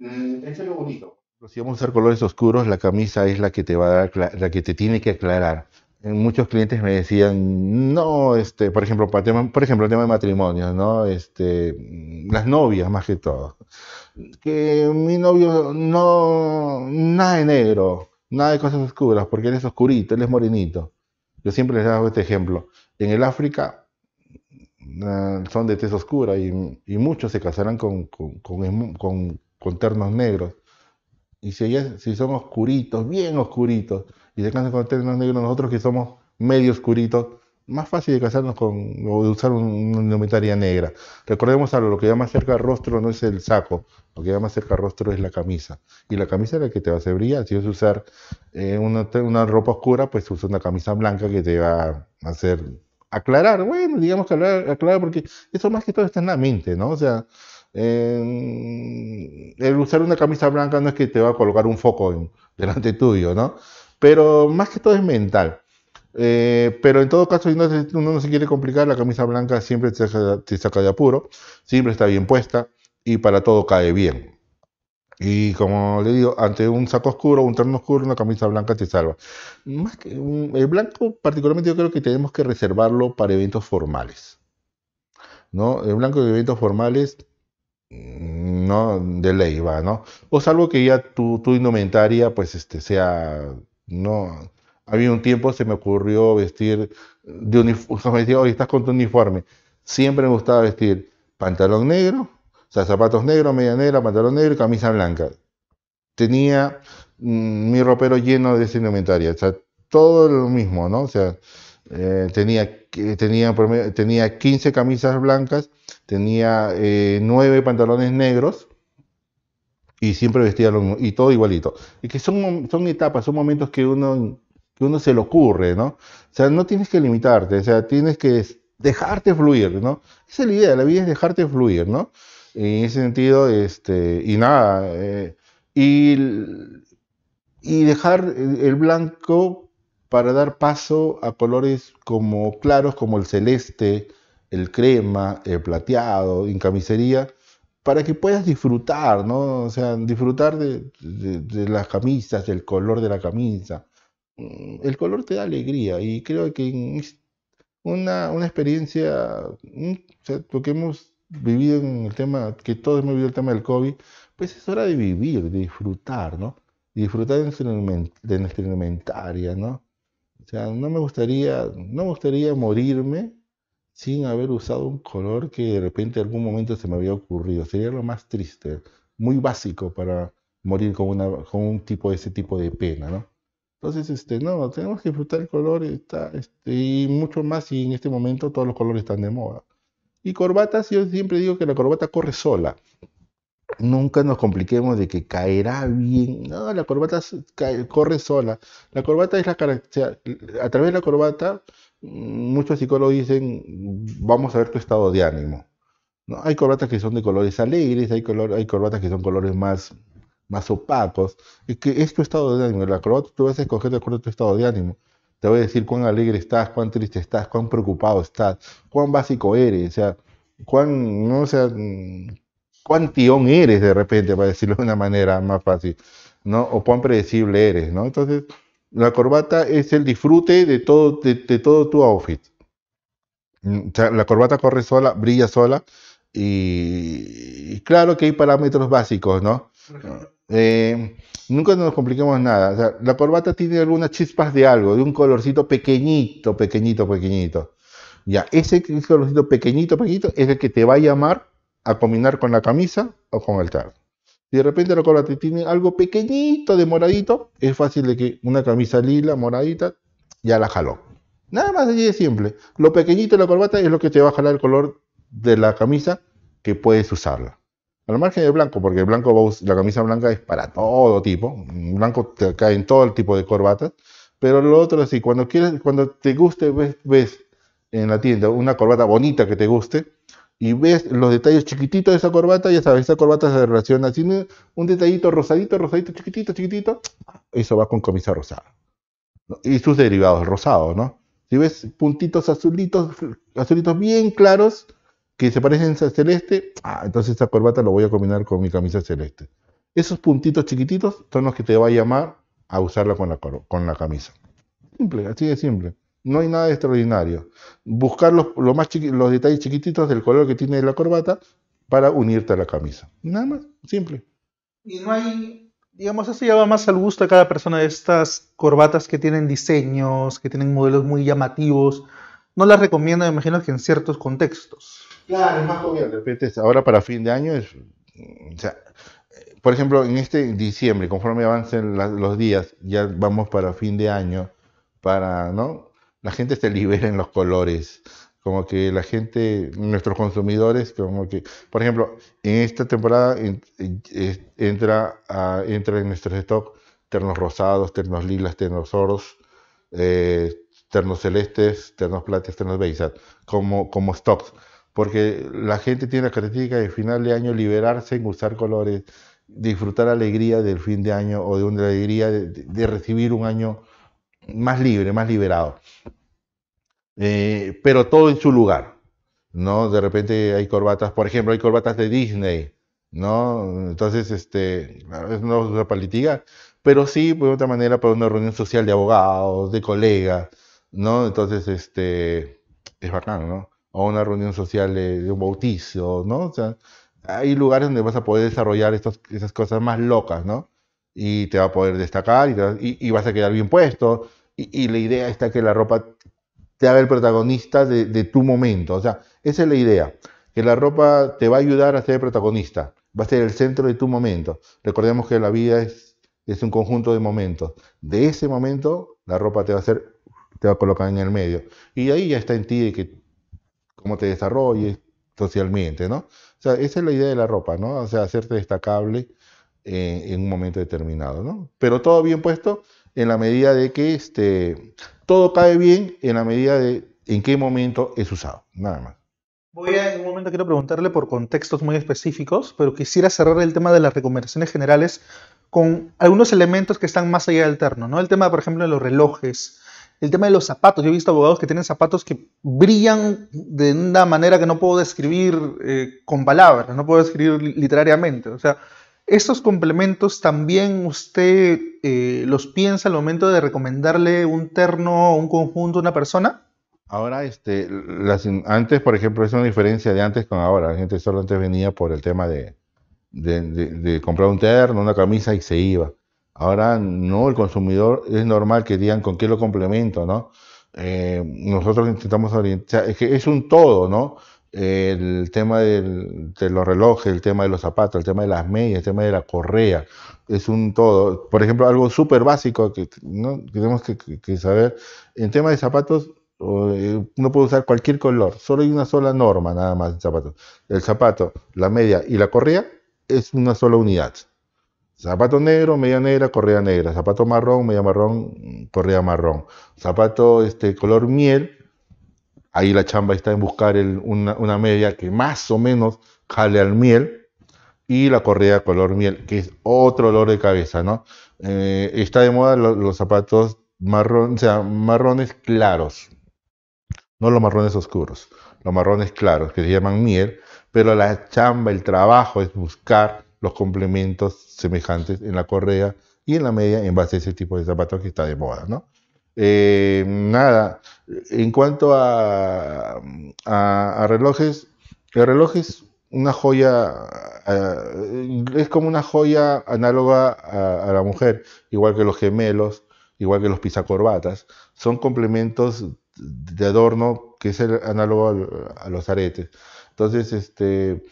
Mm, eso es lo bonito. Si vamos a usar colores oscuros, la camisa es la que te va a dar, la que te tiene que aclarar. Muchos clientes me decían, no, este, por ejemplo, para tema, por ejemplo, el tema de matrimonios, ¿no? Este, las novias más que todo. Que mi novio no, nada de negro, nada de cosas oscuras, porque él es oscurito, él es morenito. Yo siempre les hago este ejemplo. En el África son de tez oscura y, y muchos se casarán con, con, con, con, con ternos negros. Y si, ellas, si son oscuritos, bien oscuritos, y se casan con ternos negros, nosotros que somos medio oscuritos, más fácil de casarnos con o de usar una indumentaria negra. Recordemos algo, lo que va más cerca al rostro no es el saco, lo que va más cerca al rostro es la camisa. Y la camisa es la que te va a hacer brillar. Si vas a usar eh, una, una ropa oscura, pues usa una camisa blanca que te va a hacer aclarar, bueno, digamos que aclarar, aclarar, porque eso más que todo está en la mente, ¿no? O sea, eh, el usar una camisa blanca no es que te va a colocar un foco en, delante tuyo, ¿no? Pero más que todo es mental. Eh, pero en todo caso, si uno, uno no se quiere complicar, la camisa blanca siempre te saca, te saca de apuro, siempre está bien puesta y para todo cae bien. Y como le digo, ante un saco oscuro, un terno oscuro, una camisa blanca te salva. Más que el blanco, particularmente yo creo que tenemos que reservarlo para eventos formales, ¿no? El blanco de eventos formales, no, de ley va, ¿no? O salvo que ya tu, tu indumentaria, pues este, sea, no. Había un tiempo se me ocurrió vestir de uniforme, me decía, oye, estás con tu uniforme. Siempre me gustaba vestir pantalón negro. O sea, zapatos negros, media negra, pantalón negro y camisa blanca. Tenía mm, mi ropero lleno de esa indumentaria. O sea, todo lo mismo, ¿no? O sea, eh, tenía, tenía, tenía quince camisas blancas, tenía eh, nueve pantalones negros y siempre vestía lo mismo. Y todo igualito. Y que son, son etapas, son momentos que uno, que uno se le ocurre, ¿no? O sea, no tienes que limitarte. O sea, tienes que dejarte fluir, ¿no? Esa es la idea, la vida es dejarte fluir, ¿no? En ese sentido, este, y nada, eh, y, y dejar el blanco para dar paso a colores como claros, como el celeste, el crema, el plateado, en camisería, para que puedas disfrutar, ¿no? O sea, disfrutar de, de, de las camisas, del color de la camisa. El color te da alegría y creo que una, una experiencia, o sea, lo que hemos vivido en el tema, que todos hemos vivido el tema del COVID, pues es hora de vivir, de disfrutar, ¿no? De disfrutar de nuestra indumentaria, ¿no? O sea, no me gustaría, no me gustaría morirme sin haber usado un color que de repente en algún momento se me había ocurrido. Sería lo más triste, muy básico para morir con, una, con un tipo de ese tipo de pena, ¿no? Entonces, este, no, tenemos que disfrutar el color está, este, y mucho más, y en este momento todos los colores están de moda. Y corbatas, yo siempre digo que la corbata corre sola. Nunca nos compliquemos de que caerá bien. No, la corbata cae, corre sola. La corbata es la característica. A través de la corbata, muchos psicólogos dicen, vamos a ver tu estado de ánimo, ¿no? Hay corbatas que son de colores alegres, hay, color, hay corbatas que son colores más, más opacos. Es que es tu estado de ánimo. La corbata tú vas a escoger de acuerdo a tu estado de ánimo. Te voy a decir cuán alegre estás, cuán triste estás, cuán preocupado estás, cuán básico eres, o sea, cuán, no, o sea, cuán tión eres de repente, para decirlo de una manera más fácil, ¿no? O cuán predecible eres, ¿no? Entonces, la corbata es el disfrute de todo, de, de todo tu outfit. O sea, la corbata corre sola, brilla sola, Y, y claro que hay parámetros básicos, ¿no? Eh, nunca nos compliquemos nada. O sea, la corbata tiene algunas chispas de algo, de un colorcito pequeñito, pequeñito, pequeñito. Ya, ese colorcito pequeñito, pequeñito es el que te va a llamar a combinar con la camisa o con el terno. Si de repente la corbata tiene algo pequeñito de moradito, es fácil de que una camisa lila, moradita, ya la jaló. Nada más allí de simple. Lo pequeñito de la corbata es lo que te va a jalar el color de la camisa que puedes usarla. Al margen del blanco, porque el blanco va a usar, la camisa blanca es para todo tipo. El blanco te cae en todo el tipo de corbatas. Pero lo otro sí, cuando quieres, cuando te guste, ves, ves en la tienda una corbata bonita que te guste y ves los detalles chiquititos de esa corbata, ya sabes, esa corbata se relaciona, tiene un detallito rosadito, rosadito, chiquitito, chiquitito, eso va con camisa rosada. Y sus derivados rosados, ¿no? Si ves puntitos azulitos, azulitos bien claros, que se parecen a celeste, ah, entonces esta corbata lo voy a combinar con mi camisa celeste. Esos puntitos chiquititos son los que te va a llamar a usarla con la, con la camisa. Simple, así de simple. No hay nada de extraordinario. Buscar los, lo más los detalles chiquititos del color que tiene la corbata para unirte a la camisa. Nada más, simple. Y no hay, digamos, eso ya va más al gusto de cada persona. Estas corbatas que tienen diseños, que tienen modelos muy llamativos, no las recomiendo, me imagino que en ciertos contextos. Claro, es más jovial. De repente, ahora para fin de año, es, o sea, por ejemplo, en este diciembre, conforme avancen la, los días, ya vamos para fin de año, para, ¿no? La gente se libera en los colores, como que la gente, nuestros consumidores, como que, por ejemplo, en esta temporada en, en, en, entra, a, entra en nuestros stock ternos rosados, ternos lilas, ternos oros, eh, ternos celestes, ternos plateas, ternos beige, como, como stocks, porque la gente tiene la característica de final de año liberarse en usar colores, disfrutar alegría del fin de año o de una alegría de, de, de recibir un año más libre, más liberado, eh, pero todo en su lugar, ¿no? De repente hay corbatas, por ejemplo, hay corbatas de Disney, ¿no? Entonces, este, no es para litigar, pero sí, de otra manera, para una reunión social de abogados, de colegas, ¿no? Entonces, este, es bacán, ¿no? O una reunión social de, de un bautizo, ¿no? O sea, hay lugares donde vas a poder desarrollar estos, esas cosas más locas, ¿no? Y te va a poder destacar y, te va, y, y vas a quedar bien puesto. Y, y la idea está que la ropa te haga el protagonista de, de tu momento. O sea, esa es la idea. Que la ropa te va a ayudar a ser el protagonista. Va a ser el centro de tu momento. Recordemos que la vida es, es un conjunto de momentos. De ese momento, la ropa te va a hacer, te va a colocar en el medio. Y ahí ya está en ti de que, cómo te desarrolles socialmente, ¿no? O sea, esa es la idea de la ropa, ¿no? O sea, hacerte destacable en, en un momento determinado, ¿no? Pero todo bien puesto, en la medida de que este, todo cae bien en la medida de en qué momento es usado, nada más. Voy a, en un momento quiero preguntarle por contextos muy específicos, pero quisiera cerrar el tema de las recomendaciones generales con algunos elementos que están más allá del terno, ¿no? El tema, por ejemplo, de los relojes, el tema de los zapatos. Yo he visto abogados que tienen zapatos que brillan de una manera que no puedo describir eh, con palabras, no puedo describir literariamente, o sea, ¿estos complementos también usted eh, los piensa al momento de recomendarle un terno, un conjunto a una persona? Ahora, este, las, antes, por ejemplo, es una diferencia de antes con ahora. La gente solo antes venía por el tema de, de, de, de comprar un terno, una camisa y se iba. Ahora no, el consumidor es normal que digan con qué lo complemento, ¿no? Eh, nosotros intentamos orientar, es que es un todo, ¿no? El tema del, de los relojes, el tema de los zapatos, el tema de las medias, el tema de la correa, es un todo. Por ejemplo, algo súper básico que, ¿no? que tenemos que, que saber, en tema de zapatos, no puedo usar cualquier color, solo hay una sola norma nada más en zapatos. El zapato, la media y la correa es una sola unidad. Zapato negro, media negra, correa negra. Zapato marrón, media marrón, correa marrón. Zapato este, color miel. Ahí la chamba está en buscar el, una, una media que más o menos jale al miel y la correa color miel, que es otro olor de cabeza, ¿no? Eh, está de moda lo, los zapatos marrón, o sea, marrones claros, no los marrones oscuros, los marrones claros que se llaman miel, pero la chamba, el trabajo es buscar los complementos semejantes en la correa y en la media en base a ese tipo de zapatos que está de moda, ¿no? Eh, nada, en cuanto a, a, a relojes, el reloj es una joya, eh, es como una joya análoga a, a la mujer, igual que los gemelos, igual que los pisacorbatas, son complementos de adorno que es el análogo a, a los aretes. Entonces, este,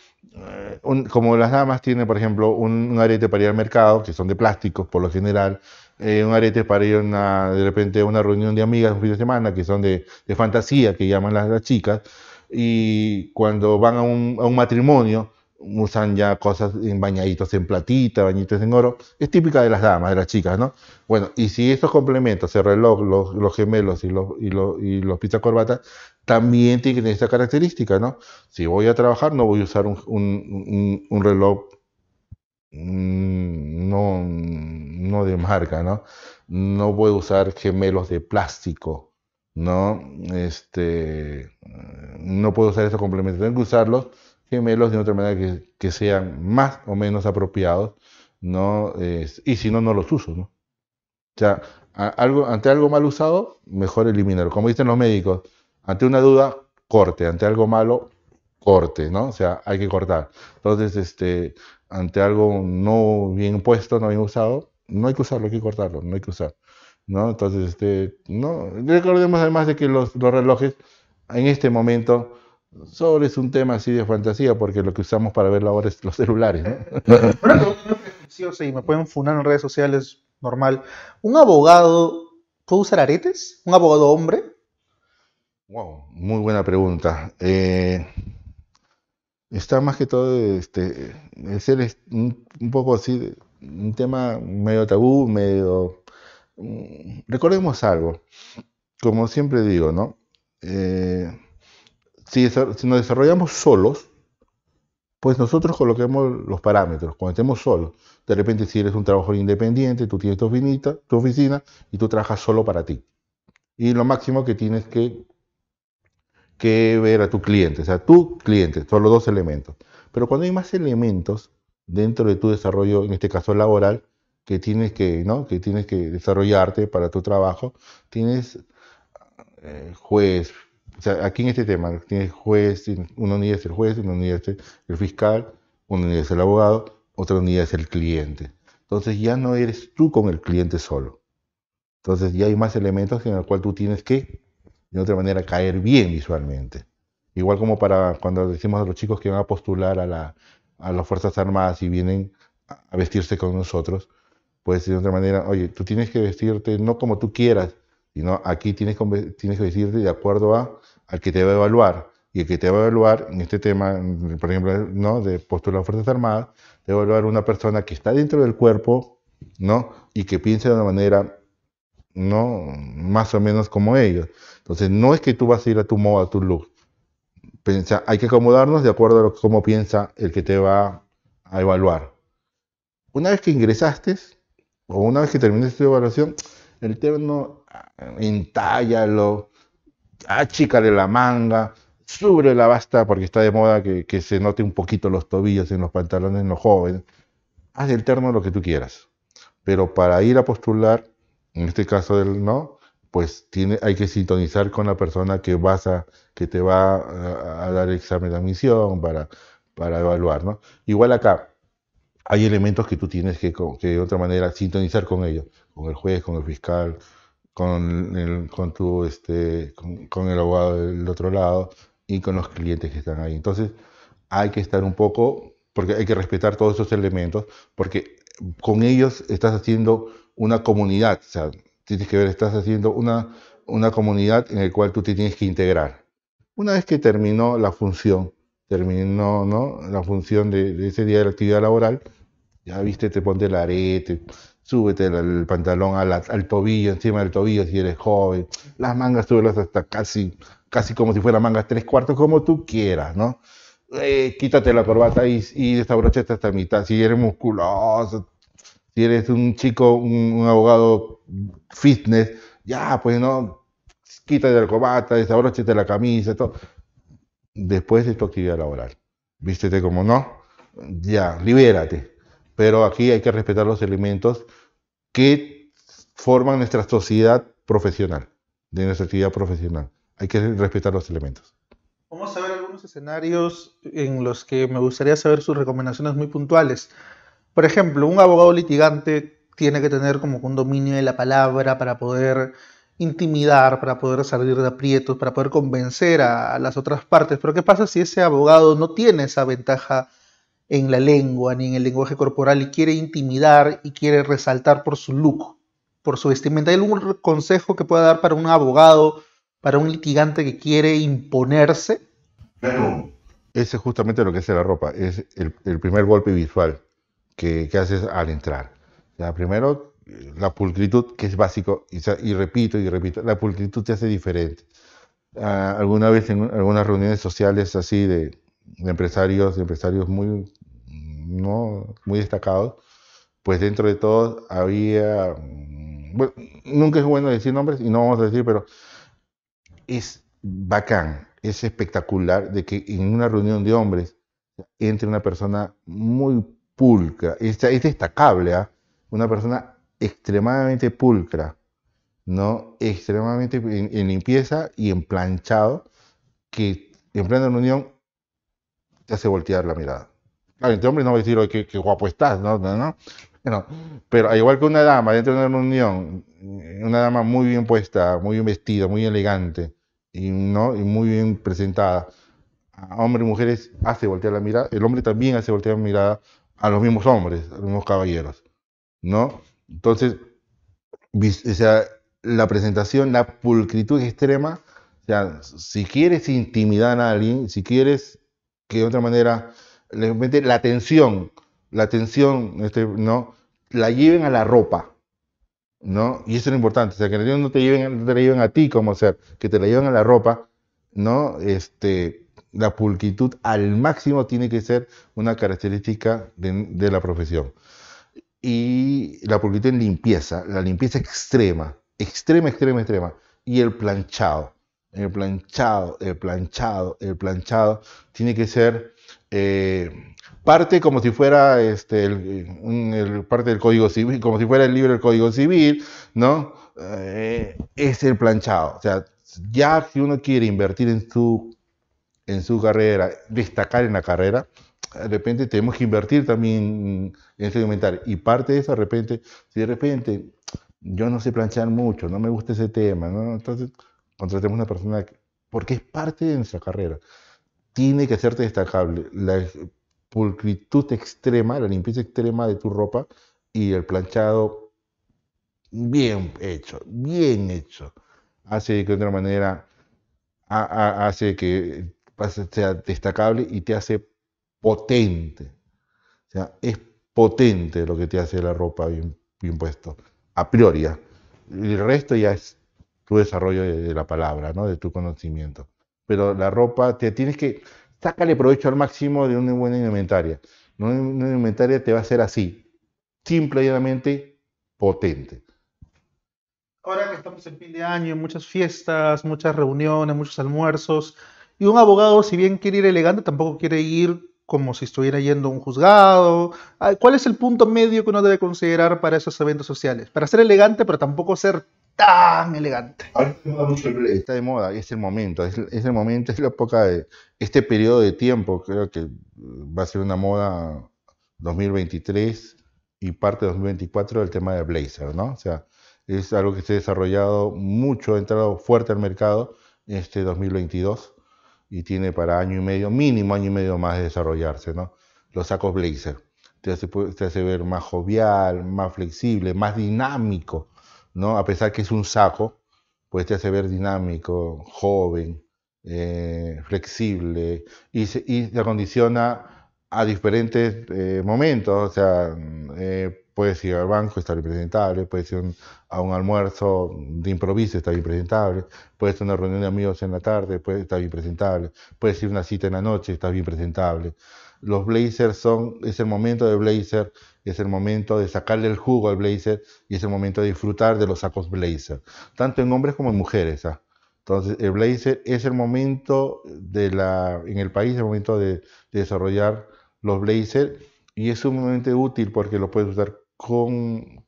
un, como las damas tienen, por ejemplo, un, un arete para ir al mercado, que son de plásticos por lo general, eh, un arete para ir una, de repente a una reunión de amigas un fin de semana, que son de, de fantasía, que llaman las, las chicas, y cuando van a un, a un matrimonio usan ya cosas en bañaditos en platita, bañitos en oro, es típica de las damas, de las chicas, ¿no? Bueno, y si estos complementos, el reloj, los, los gemelos y los, y los, y los pisacorbatas, también tienen esta característica, ¿no? Si voy a trabajar no voy a usar un, un, un, un reloj no, no de marca, ¿no? No voy a usar gemelos de plástico, ¿no? Este, no puedo usar estos complementos, tengo que usarlos gemelos de otra manera que, que sean más o menos apropiados, ¿no? Eh, y si no, no los uso, ¿no? O sea, a, algo, ante algo mal usado, mejor eliminarlo. Como dicen los médicos, ante una duda, corte. Ante algo malo, corte, ¿no? O sea, hay que cortar. Entonces, este, ante algo no bien puesto, no bien usado, no hay que usarlo, hay que cortarlo, no hay que usar, ¿no? Entonces, este, no. Recordemos además de que los, los relojes, en este momento, solo es un tema así de fantasía, porque lo que usamos para ver la hora es los celulares, ¿no? Y me pueden funar en redes sociales, normal. ¿Un abogado puede usar aretes? ¿Un abogado hombre? Wow, muy buena pregunta. Eh, está más que todo, este, es un, un poco así, de, un tema medio tabú, medio... Um, recordemos algo, como siempre digo, ¿no? Eh, Si, si nos desarrollamos solos, pues nosotros coloquemos los parámetros, cuando estemos solos. De repente, si eres un trabajador independiente, tú tienes tu oficinita, tu oficina y tú trabajas solo para ti. Y lo máximo que tienes que, que ver a tu cliente, o sea, tu cliente, son los dos elementos. Pero cuando hay más elementos dentro de tu desarrollo, en este caso laboral, que tienes que, ¿no? que, tienes que desarrollarte para tu trabajo, tienes eh, juez, o sea, aquí en este tema, tienes juez, una unidad es el juez, una unidad es el fiscal, una unidad es el abogado, otra unidad es el cliente. Entonces ya no eres tú con el cliente solo. Entonces ya hay más elementos en los cuales tú tienes que, de otra manera, caer bien visualmente. Igual como para cuando decimos a los chicos que van a postular a, la, a las Fuerzas Armadas y vienen a vestirse con nosotros, pues de otra manera, oye, tú tienes que vestirte no como tú quieras, sino aquí tienes que, tienes que decirte de acuerdo a, al que te va a evaluar. Y el que te va a evaluar en este tema, por ejemplo, ¿no? de postulado a Fuerzas Armadas, te va a evaluar una persona que está dentro del cuerpo, ¿no? y que piensa de una manera, ¿no? más o menos como ellos. Entonces, no es que tú vas a ir a tu moda, a tu look. Pensa, hay que acomodarnos de acuerdo a lo, cómo piensa el que te va a evaluar. Una vez que ingresaste, o una vez que terminaste tu evaluación, el terno, entállalo, achícale la manga, sube la basta, porque está de moda que, que se note un poquito los tobillos en los pantalones en los jóvenes. Haz del terno lo que tú quieras. Pero para ir a postular, en este caso del no, pues tiene, hay que sintonizar con la persona que, vas a, que te va a, a dar el examen de admisión para, para evaluar, ¿no? Igual acá. Hay elementos que tú tienes que, que de otra manera sintonizar con ellos, con el juez, con el fiscal, con el, con tu, este, con, con el abogado del otro lado y con los clientes que están ahí. Entonces hay que estar un poco, porque hay que respetar todos esos elementos, porque con ellos estás haciendo una comunidad, o sea, tienes que ver, estás haciendo una, una comunidad en la cual tú te tienes que integrar. Una vez que terminó la función, terminó ¿no? la función de, de ese día de la actividad laboral, ya viste, te ponte el arete, súbete el, el pantalón a la, al tobillo, encima del tobillo si eres joven, las mangas súbelas hasta casi, casi como si fueran mangas tres cuartos, como tú quieras, ¿no? Eh, quítate la corbata y, y desabrochate hasta mitad, si eres musculoso, si eres un chico, un, un abogado fitness, ya pues no, quítate la corbata, desabróchate la camisa, todo. Después de tu actividad laboral, vístete como no, ya, libérate. Pero aquí hay que respetar los elementos que forman nuestra sociedad profesional, de nuestra actividad profesional. Hay que respetar los elementos. Vamos a ver algunos escenarios en los que me gustaría saber sus recomendaciones muy puntuales. Por ejemplo, un abogado litigante tiene que tener como un dominio de la palabra para poder intimidar, para poder salir de aprietos, para poder convencer a las otras partes. Pero ¿qué pasa si ese abogado no tiene esa ventaja en la lengua ni en el lenguaje corporal y quiere intimidar y quiere resaltar por su look, por su vestimenta? ¿Hay algún consejo que pueda dar para un abogado, para un litigante que quiere imponerse? Claro, ese es justamente lo que hace la ropa, es el, el primer golpe visual que, que haces al entrar. Ya, primero, la pulcritud, que es básico, y, y repito y repito, la pulcritud te hace diferente. Uh, alguna vez en algunas reuniones sociales así de, de empresarios, de empresarios muy, no, muy destacados, pues dentro de todos había, bueno, nunca es bueno decir nombres y no vamos a decir, pero es bacán, es espectacular de que en una reunión de hombres entre una persona muy pulcra, es, es destacable, ¿eh? Una persona extremadamente pulcra, ¿no? Extremadamente en, en limpieza y en planchado, que en plena reunión te hace voltear la mirada. Claro, este hombre no va a decir, qué, qué guapo estás, ¿no? No, no. Bueno, pero al igual que una dama dentro de una reunión, una dama muy bien puesta, muy bien vestida, muy elegante, y, ¿no? Y muy bien presentada, a hombres y mujeres hace voltear la mirada, el hombre también hace voltear la mirada a los mismos hombres, a los mismos caballeros, ¿no? Entonces, o sea, la presentación, la pulcritud extrema, o sea, si quieres intimidar a alguien, si quieres que de otra manera, la atención, la atención, este, ¿no? La lleven a la ropa, ¿no? Y eso es lo importante, o sea, que no te, lleven, no te la lleven a ti como ser, que te la lleven a la ropa, ¿no? Este, la pulcritud al máximo tiene que ser una característica de, de la profesión. Y la pulcritud en limpieza, la limpieza extrema, extrema, extrema, extrema. Y el planchado, el planchado, el planchado, el planchado, tiene que ser eh, parte como si fuera este, el, un, el, parte del Código Civil, como si fuera el libro del Código Civil, ¿no? Eh, es el planchado. O sea, ya si uno quiere invertir en su, en su carrera, destacar en la carrera, de repente tenemos que invertir también en segmentar, y parte de eso de repente, si de repente yo no sé planchar mucho, no me gusta ese tema, ¿no? Entonces contratemos una persona, que, porque es parte de nuestra carrera, tiene que hacerte destacable, la pulcritud extrema, la limpieza extrema de tu ropa y el planchado bien hecho, bien hecho, hace que de otra manera, a, a, hace que sea destacable y te hace potente, o sea, es potente lo que te hace la ropa bien, bien puesto, a priori ya. El resto ya es tu desarrollo de, de la palabra, ¿no? De tu conocimiento. Pero la ropa, te tienes que, sácale provecho al máximo de una buena indumentaria. Una, una indumentaria te va a hacer así, simple y llanamente potente. Ahora que estamos en fin de año, muchas fiestas, muchas reuniones, muchos almuerzos, y un abogado, si bien quiere ir elegante, tampoco quiere ir como si estuviera yendo a un juzgado. ¿Cuál es el punto medio que uno debe considerar para esos eventos sociales? Para ser elegante, pero tampoco ser tan elegante. Está de moda, es el momento, es el, es el momento, es la época de este periodo de tiempo. Creo que va a ser una moda dos mil veintitrés y parte de dos mil veinticuatro el tema de blazer, ¿no? O sea, es algo que se ha desarrollado mucho, ha entrado fuerte al mercado este dos mil veintidós. Y tiene para año y medio, mínimo año y medio más de desarrollarse, ¿no? Los sacos blazer. Te hace, te hace ver más jovial, más flexible, más dinámico, ¿no? A pesar que es un saco, pues te hace ver dinámico, joven, eh, flexible, y se, y se acondiciona a diferentes eh, momentos, o sea, eh, puedes ir al banco, estar impresentable, puedes ir a un almuerzo de improviso, estar impresentable, puedes ir a una reunión de amigos en la tarde, puedes estar impresentable, puedes ir a una cita en la noche, estás bien presentable. Los blazers son, es el momento de blazer, es el momento de sacarle el jugo al blazer y es el momento de disfrutar de los sacos blazer, tanto en hombres como en mujeres. ¿Ah? Entonces, el blazer es el momento de la, en el país, el momento de, de desarrollar los blazers y es sumamente útil porque lo puedes usar con,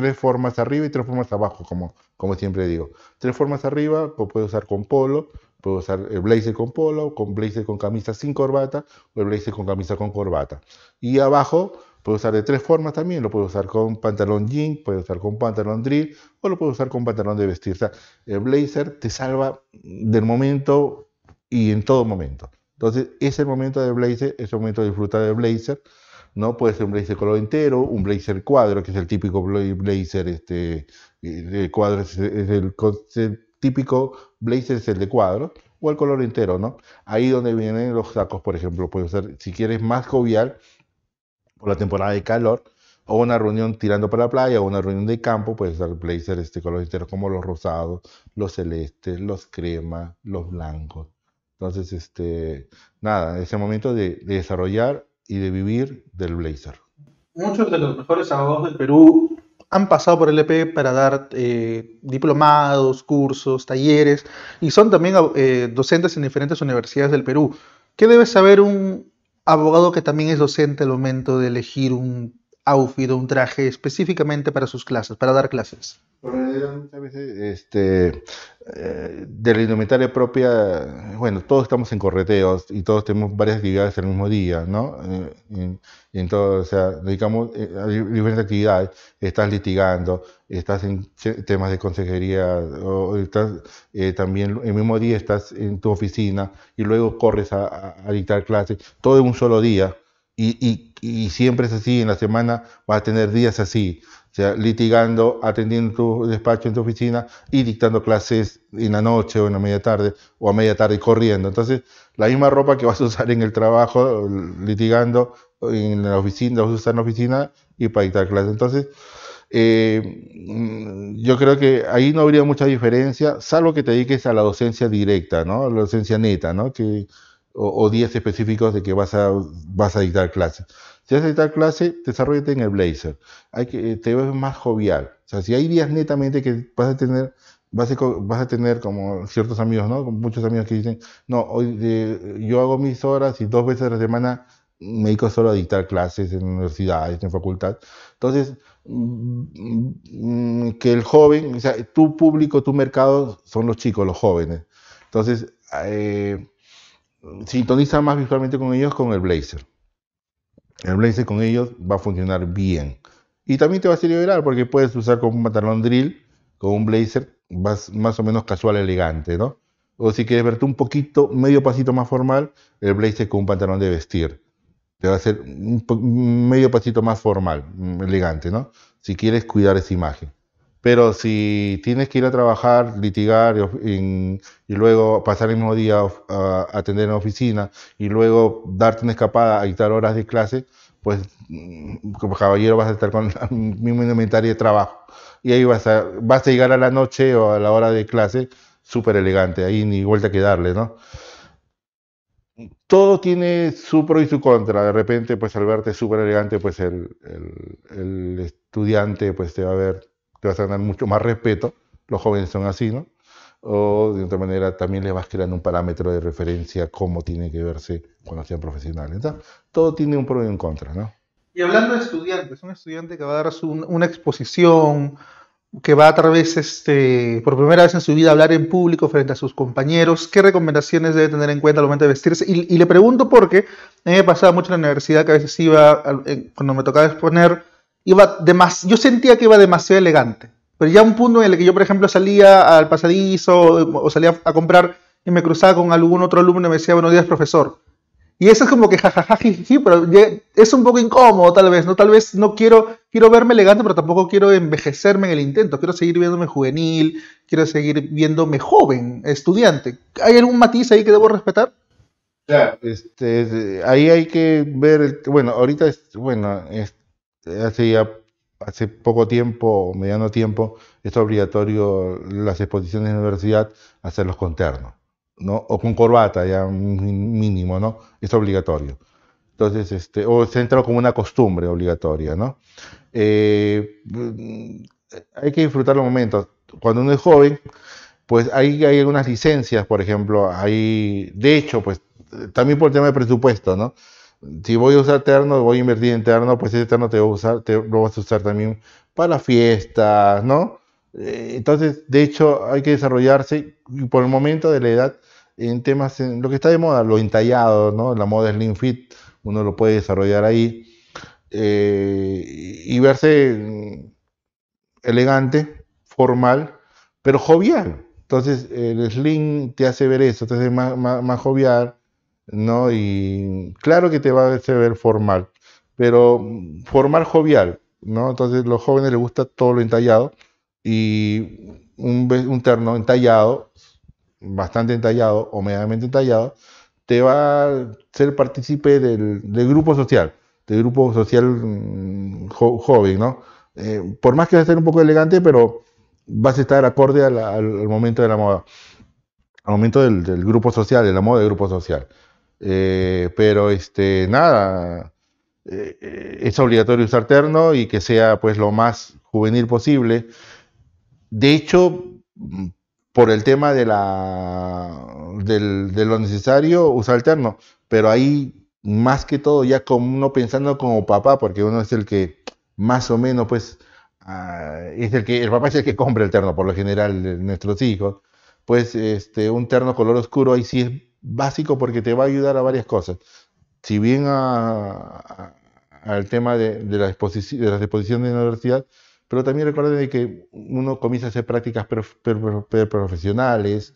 tres formas arriba y tres formas abajo, como, como siempre digo. Tres formas arriba, pues puedo usar con polo, puedo usar el blazer con polo, con blazer con camisa sin corbata, o el blazer con camisa con corbata. Y abajo, puedo usar de tres formas también, lo puedo usar con pantalón jean, puedo usar con pantalón drill, o lo puedo usar con pantalón de vestir. O sea, el blazer te salva del momento y en todo momento. Entonces, es el momento de blazer, es el momento de disfrutar del blazer, ¿no? Puede ser un blazer color entero, un blazer cuadro, que es el típico blazer, este, el cuadro es el, es el típico blazer es el de cuadro, o el color entero, ¿no? Ahí donde vienen los sacos, por ejemplo, puede ser, si quieres más jovial, por la temporada de calor, o una reunión tirando para la playa, o una reunión de campo, puede ser blazer este, color entero, como los rosados, los celestes, los cremas, los blancos. Entonces, este, nada, es el momento de, de desarrollar y de vivir del blazer. Muchos de los mejores abogados del Perú han pasado por el L P para dar eh, diplomados, cursos, talleres, y son también eh, docentes en diferentes universidades del Perú. ¿Qué debe saber un abogado que también es docente al momento de elegir un outfit o un traje específicamente para sus clases, para dar clases? Muchas veces este, eh, de la indumentaria propia, bueno, todos estamos en correteos y todos tenemos varias actividades el mismo día, ¿no? Y, y entonces, o sea, dedicamos a diferentes actividades, estás litigando, estás en temas de consejería, o estás eh, también el mismo día estás en tu oficina y luego corres a, a dictar clases, todo en un solo día. Y, y, y siempre es así, en la semana vas a tener días así, o sea, litigando, atendiendo tu despacho en tu oficina y dictando clases en la noche o en la media tarde, o a media tarde corriendo. Entonces, la misma ropa que vas a usar en el trabajo, litigando en la oficina, la vas a usar en la oficina y para dictar clases. Entonces, eh, yo creo que ahí no habría mucha diferencia, salvo que te dediques a la docencia directa, ¿no? A la docencia neta, ¿no? Que, O, o días específicos de que vas a, vas a dictar clases. Si vas a dictar clase, desarrollate en el blazer. Hay que, te ves más jovial. O sea, si hay días netamente que vas a tener, vas a, vas a tener como ciertos amigos, ¿no? Como muchos amigos que dicen, no, hoy de, yo hago mis horas y dos veces a la semana me dedico solo a dictar clases en universidades, en facultad. Entonces, que el joven, o sea, tu público, tu mercado son los chicos, los jóvenes. Entonces, eh, sintoniza más visualmente con ellos con el blazer. El blazer con ellos va a funcionar bien. Y también te va a servir liberal porque puedes usar con un pantalón drill, con un blazer vas más o menos casual, elegante, ¿no? O si quieres verte un poquito, medio pasito más formal, el blazer con un pantalón de vestir. Te va a hacer un medio pasito más formal, elegante, ¿no? Si quieres cuidar esa imagen. Pero si tienes que ir a trabajar, litigar en, y luego pasar el mismo día a atender en la oficina y luego darte una escapada a dictar horas de clase, pues como caballero vas a estar con la misma indumentaria de trabajo. Y ahí vas a, vas a llegar a la noche o a la hora de clase súper elegante, ahí ni vuelta que darle, ¿no? Todo tiene su pro y su contra. De repente, pues al verte súper elegante, pues el, el, el estudiante pues, te va a ver... te vas a ganar mucho más respeto, los jóvenes son así, ¿no? O de otra manera también les vas creando un parámetro de referencia cómo tiene que verse cuando sean profesionales. Entonces, todo tiene un pro y un contra, ¿no? Y hablando de estudiantes, un estudiante que va a dar su, una exposición, que va a tal vez este, por primera vez en su vida a hablar en público frente a sus compañeros, ¿qué recomendaciones debe tener en cuenta al momento de vestirse? Y, y le pregunto porque a mí me pasaba mucho en la universidad que a veces iba, cuando me tocaba exponer, Iba demas yo sentía que iba demasiado elegante, pero ya un punto en el que yo, por ejemplo, salía al pasadizo o, o salía a comprar y me cruzaba con algún otro alumno y me decía, buenos días, profesor. Y eso es como que jajaja, jiji, pero es un poco incómodo tal vez, ¿no? Tal vez no quiero, quiero verme elegante, pero tampoco quiero envejecerme en el intento, quiero seguir viéndome juvenil, quiero seguir viéndome joven, estudiante. ¿Hay algún matiz ahí que debo respetar? Claro, este, ahí hay que ver, bueno, ahorita, es, bueno, este, Hace, ya, hace poco tiempo, mediano tiempo, es obligatorio las exposiciones de la universidad hacerlos con terno, ¿no? O con corbata, ya mínimo, ¿no? Es obligatorio. Entonces, este, o se ha entrado como una costumbre obligatoria, ¿no? Eh, hay que disfrutar los momentos. Cuando uno es joven, pues ahí hay algunas licencias, por ejemplo, hay, de hecho, pues también por el tema de presupuesto, ¿no? si voy a usar terno, voy a invertir en terno, pues ese terno te, voy a usar, te lo vas a usar también para fiestas, ¿no? Entonces, de hecho, hay que desarrollarse por el momento de la edad en temas, en lo que está de moda, lo entallado, ¿no? La moda slim fit, uno lo puede desarrollar ahí. Eh, y verse elegante, formal, pero jovial. Entonces, el slim te hace ver eso, te hace más, más, más jovial, ¿no? Y claro que te va a hacer ver formal, pero formal jovial, ¿no? Entonces, a los jóvenes les gusta todo lo entallado. Y un, un terno entallado, bastante entallado o medianamente entallado, te va a ser partícipe del, del grupo social, del grupo social jo, joven, ¿no? Eh, por más que vas a ser un poco elegante, pero vas a estar acorde a la, al, al momento de la moda, al momento del, del grupo social, de la moda del grupo social. Eh, pero este, nada, eh, es obligatorio usar terno y que sea pues lo más juvenil posible. De hecho, por el tema de, la, del, de lo necesario, usar el terno. Pero ahí, más que todo, ya como uno pensando como papá, porque uno es el que, más o menos, pues, uh, es el que, el papá es el que compra el terno, por lo general, de nuestros hijos. Pues, este, un terno color oscuro, ahí sí es básico porque te va a ayudar a varias cosas. Si bien al tema de, de, la exposición, de las exposiciones de la universidad, pero también recuerden que uno comienza a hacer prácticas prof, prof, prof, profesionales.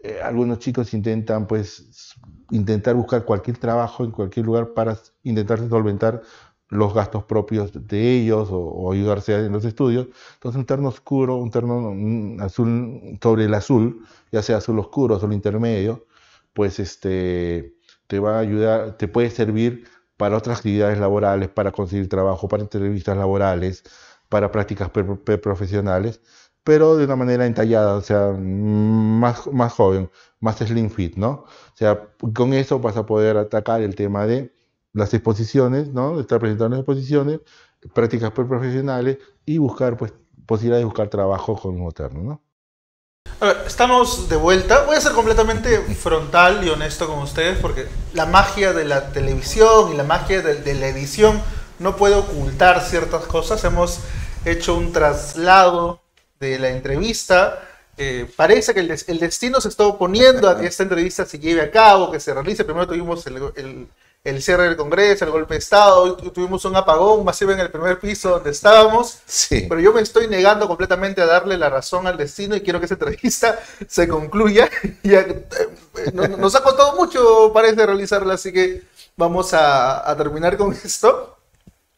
Eh, algunos chicos intentan, pues, intentar buscar cualquier trabajo en cualquier lugar para intentar solventar los gastos propios de ellos o, o ayudarse en los estudios. Entonces, un terno oscuro, un terno azul sobre el azul, ya sea azul oscuro, azul intermedio, pues este, te va a ayudar, te puede servir para otras actividades laborales, para conseguir trabajo, para entrevistas laborales, para prácticas profesionales, pero de una manera entallada, o sea, más, más joven, más slim fit, ¿no? O sea, con eso vas a poder atacar el tema de las exposiciones, ¿no? De estar presentando las exposiciones, prácticas profesionales y buscar, pues, posibilidad de buscar trabajo con un terno, ¿no? A ver, estamos de vuelta. Voy a ser completamente frontal y honesto con ustedes porque la magia de la televisión y la magia de, de la edición no puede ocultar ciertas cosas. Hemos hecho un traslado de la entrevista. Eh, parece que el, des el destino se está oponiendo a que esta entrevista se lleve a cabo, que se realice. Primero tuvimos el, el, el cierre del Congreso, el golpe de Estado. Hoy tuvimos un apagón masivo en el primer piso donde estábamos. Sí. Pero yo me estoy negando completamente a darle la razón al destino y quiero que esta entrevista se concluya. Ya, eh, no, nos ha costado mucho, parece, realizarla, así que vamos a, a terminar con esto.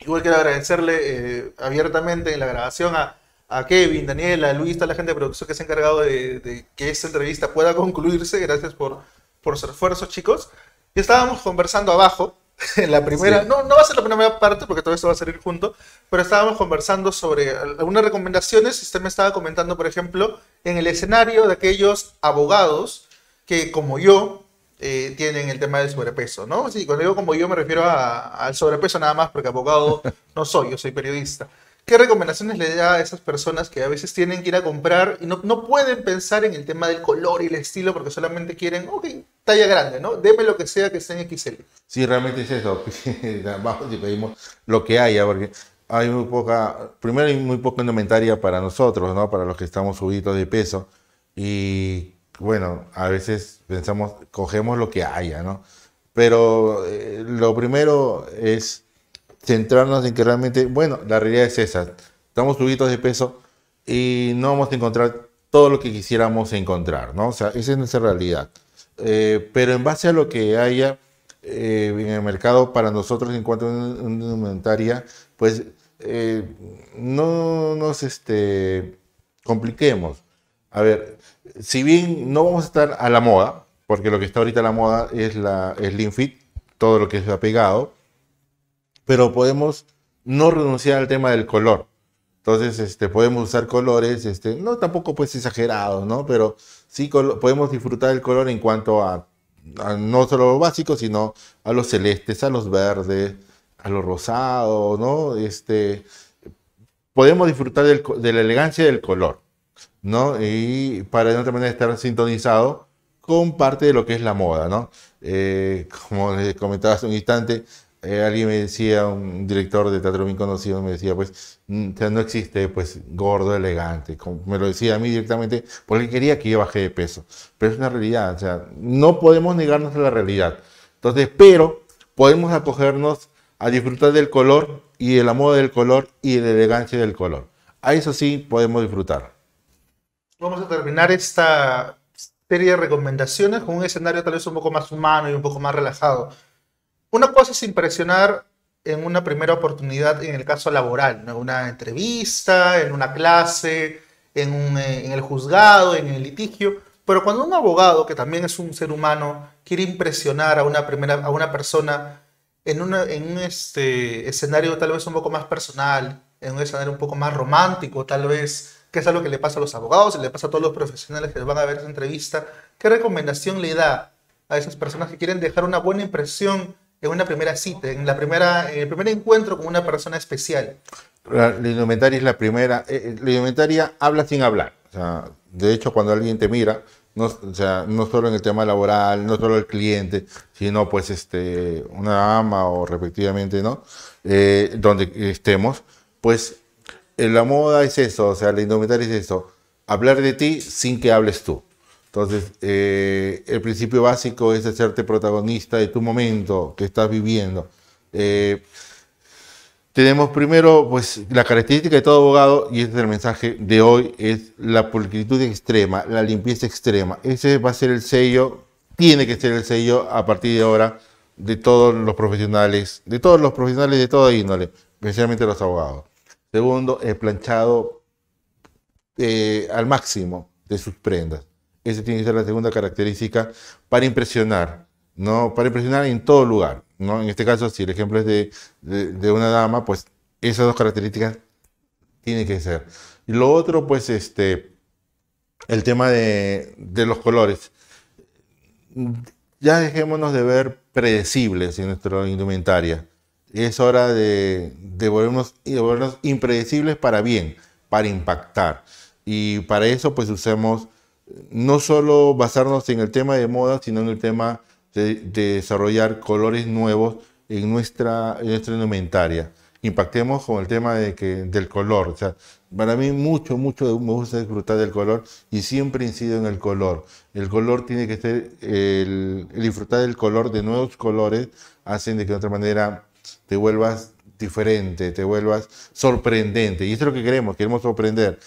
Igual quiero agradecerle eh, abiertamente en la grabación a, a Kevin, Daniel, a Luis, a la gente de producción que se ha encargado de, de que esta entrevista pueda concluirse. Gracias por, por su esfuerzo, chicos. Y estábamos conversando abajo, en la primera, sí. no, no va a ser la primera parte porque todo esto va a salir junto, pero estábamos conversando sobre algunas recomendaciones. Usted me estaba comentando, por ejemplo, en el escenario de aquellos abogados que, como yo, Eh, tienen el tema del sobrepeso, ¿no? Sí, cuando digo como yo me refiero al sobrepeso nada más, porque abogado no soy, yo soy periodista. ¿Qué recomendaciones le da a esas personas que a veces tienen que ir a comprar y no, no pueden pensar en el tema del color y el estilo porque solamente quieren, ok, talla grande, ¿no? Deme lo que sea que esté en equis ele. Sí, realmente es eso. Vamos y pedimos lo que haya, porque hay muy poca, primero hay muy poca indumentaria para nosotros, ¿no? Para los que estamos subidos de peso y... Bueno, a veces pensamos, cogemos lo que haya, ¿no? Pero eh, lo primero es centrarnos en que realmente, bueno, la realidad es esa. Estamos subidos de peso y no vamos a encontrar todo lo que quisiéramos encontrar, ¿no? O sea, esa es nuestra realidad. Eh, pero en base a lo que haya eh, en el mercado para nosotros en cuanto a una indumentaria, pues eh, no nos este, compliquemos. A ver, si bien no vamos a estar a la moda, porque lo que está ahorita a la moda es la slim fit, todo lo que se ha pegado, pero podemos no renunciar al tema del color. Entonces, este, podemos usar colores, este, no tampoco pues exagerados, ¿no? Pero sí podemos disfrutar del color en cuanto a, a no solo lo básico, sino a los celestes, a los verdes, a los rosados, ¿no? Este, podemos disfrutar del, de la elegancia del color, ¿no? Y para de otra manera estar sintonizado con parte de lo que es la moda, ¿no? Eh, como les comentaba hace un instante, eh, alguien me decía, un director de teatro bien conocido, me decía, pues, o sea, no existe, pues, gordo, elegante. Como me lo decía a mí directamente, porque quería que yo baje de peso. Pero es una realidad, o sea, no podemos negarnos a la realidad. Entonces, pero podemos acogernos a disfrutar del color y de la moda del color y de la elegancia del color. A eso sí podemos disfrutar. Vamos a terminar esta serie de recomendaciones con un escenario tal vez un poco más humano y un poco más relajado. Una cosa es impresionar en una primera oportunidad en el caso laboral, ¿no? Una entrevista, en una clase, en, un, en el juzgado, en el litigio. Pero cuando un abogado, que también es un ser humano, quiere impresionar a una, primera, a una persona en, una, en un este, escenario tal vez un poco más personal, en un escenario un poco más romántico tal vez, que es algo que le pasa a los abogados, le pasa a todos los profesionales que van a ver esa entrevista. ¿Qué recomendación le da a esas personas que quieren dejar una buena impresión en una primera cita, en, la primera, en el primer encuentro con una persona especial? La, la indumentaria es la primera. Eh, la indumentaria habla sin hablar. O sea, de hecho, cuando alguien te mira, no, o sea, no solo en el tema laboral, no solo el cliente, sino pues este, una ama o respectivamente, ¿no? Eh, donde estemos, pues... La moda es eso, o sea, la indumentaria es eso, hablar de ti sin que hables tú. Entonces, eh, el principio básico es hacerte protagonista de tu momento que estás viviendo. Eh, tenemos primero, pues, la característica de todo abogado, y este es el mensaje de hoy, es la pulcritud extrema, la limpieza extrema. Ese va a ser el sello, tiene que ser el sello a partir de ahora de todos los profesionales, de todos los profesionales de toda índole, especialmente los abogados. Segundo, el planchado eh, al máximo de sus prendas. Esa tiene que ser la segunda característica para impresionar, ¿no? Para impresionar en todo lugar, ¿no? En este caso, si el ejemplo es de, de, de una dama, pues esas dos características tienen que ser. Y lo otro, pues, este, el tema de, de los colores. Ya dejémonos de ver predecibles en nuestra indumentaria. Es hora de, de, volvernos, de volvernos impredecibles para bien, para impactar. Y para eso pues usemos, no solo basarnos en el tema de moda, sino en el tema de, de desarrollar colores nuevos en nuestra, en nuestra indumentaria. Impactemos con el tema de que, del color. O sea, para mí mucho, mucho me gusta disfrutar del color y siempre incido en el color. El color tiene que ser, el, el disfrutar del color, de nuevos colores, hacen de que de otra manera... te vuelvas diferente, te vuelvas sorprendente. Y eso es lo que queremos, queremos sorprender.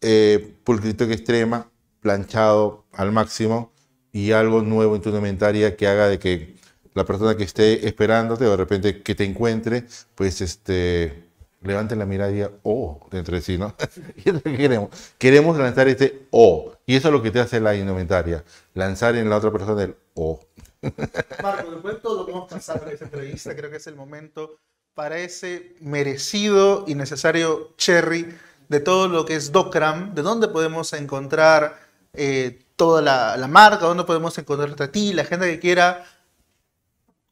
Eh, pulcritud extrema, planchado al máximo y algo nuevo en tu indumentaria que haga de que la persona que esté esperándote o de repente que te encuentre, pues este, levante la mirada y diga, oh, dentro de sí, ¿no? Y eso es lo que queremos. Queremos lanzar este oh. Y eso es lo que te hace la indumentaria, lanzar en la otra persona el oh. Marco, después de todo lo que hemos pasado en esta entrevista, creo que es el momento para ese merecido y necesario cherry de todo lo que es D'Ocram, de dónde podemos encontrar eh, toda la, la marca, dónde podemos encontrarte a ti, la gente que quiera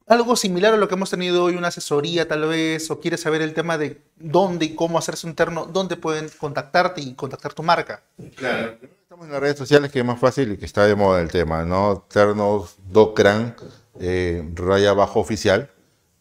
algo similar a lo que hemos tenido hoy, una asesoría tal vez, o quiere saber el tema de dónde y cómo hacerse un terno, dónde pueden contactarte y contactar tu marca. Claro. En las redes sociales que es más fácil y que está de moda el tema, ¿no? Ternos D'Ocram, eh, raya abajo oficial,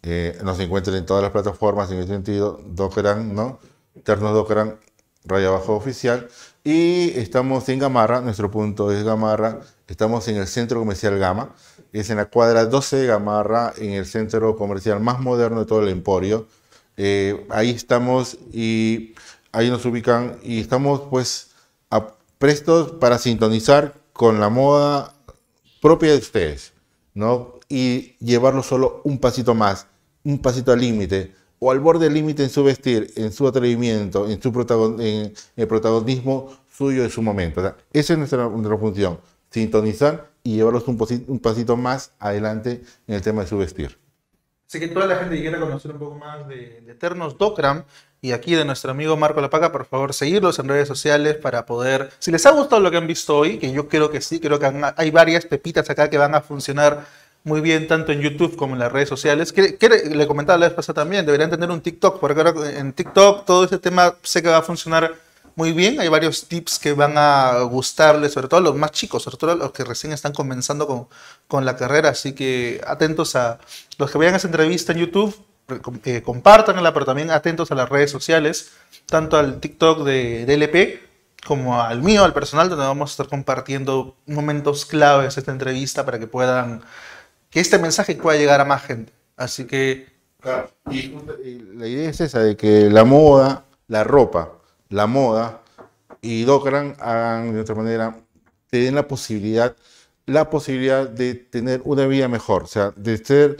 eh, nos encuentran en todas las plataformas en ese sentido, D'Ocram, ¿no? Ternos D'Ocram, raya abajo oficial, y estamos en Gamarra, nuestro punto es Gamarra, estamos en el Centro Comercial Gamma, es en la cuadra doce de Gamarra, en el centro comercial más moderno de todo el Emporio, eh, ahí estamos y ahí nos ubican y estamos pues a prestos para sintonizar con la moda propia de ustedes, ¿no? Y llevarlo solo un pasito más, un pasito al límite, o al borde del límite en su vestir, en su atrevimiento, en, su protagon en el protagonismo suyo de su momento. O sea, esa es nuestra, nuestra función, sintonizar y llevarlos un, un pasito más adelante en el tema de su vestir. Así que toda la gente que quiera conocer un poco más de, de Ternos D'Ocram y aquí de nuestro amigo Marco Alpaca, por favor, seguirlos en redes sociales para poder... Si les ha gustado lo que han visto hoy, que yo creo que sí, creo que han, hay varias pepitas acá que van a funcionar muy bien tanto en YouTube como en las redes sociales. Que, que le comentaba la vez pasada también, deberían tener un TikTok, porque ahora en TikTok todo este tema sé que va a funcionar muy bien. Hay varios tips que van a gustarles, sobre todo a los más chicos, sobre todo a los que recién están comenzando con, con la carrera. Así que atentos a los que vean esa entrevista en YouTube, eh, compártanla, pero también atentos a las redes sociales, tanto al TikTok de, de L P como al mío, al personal, donde vamos a estar compartiendo momentos claves de esta entrevista para que puedan, que este mensaje pueda llegar a más gente. Así que... Claro. Y la idea es esa, de que la moda, la ropa, la moda y D'Ocram hagan de otra manera, te den la posibilidad, la posibilidad de tener una vida mejor, o sea, de ser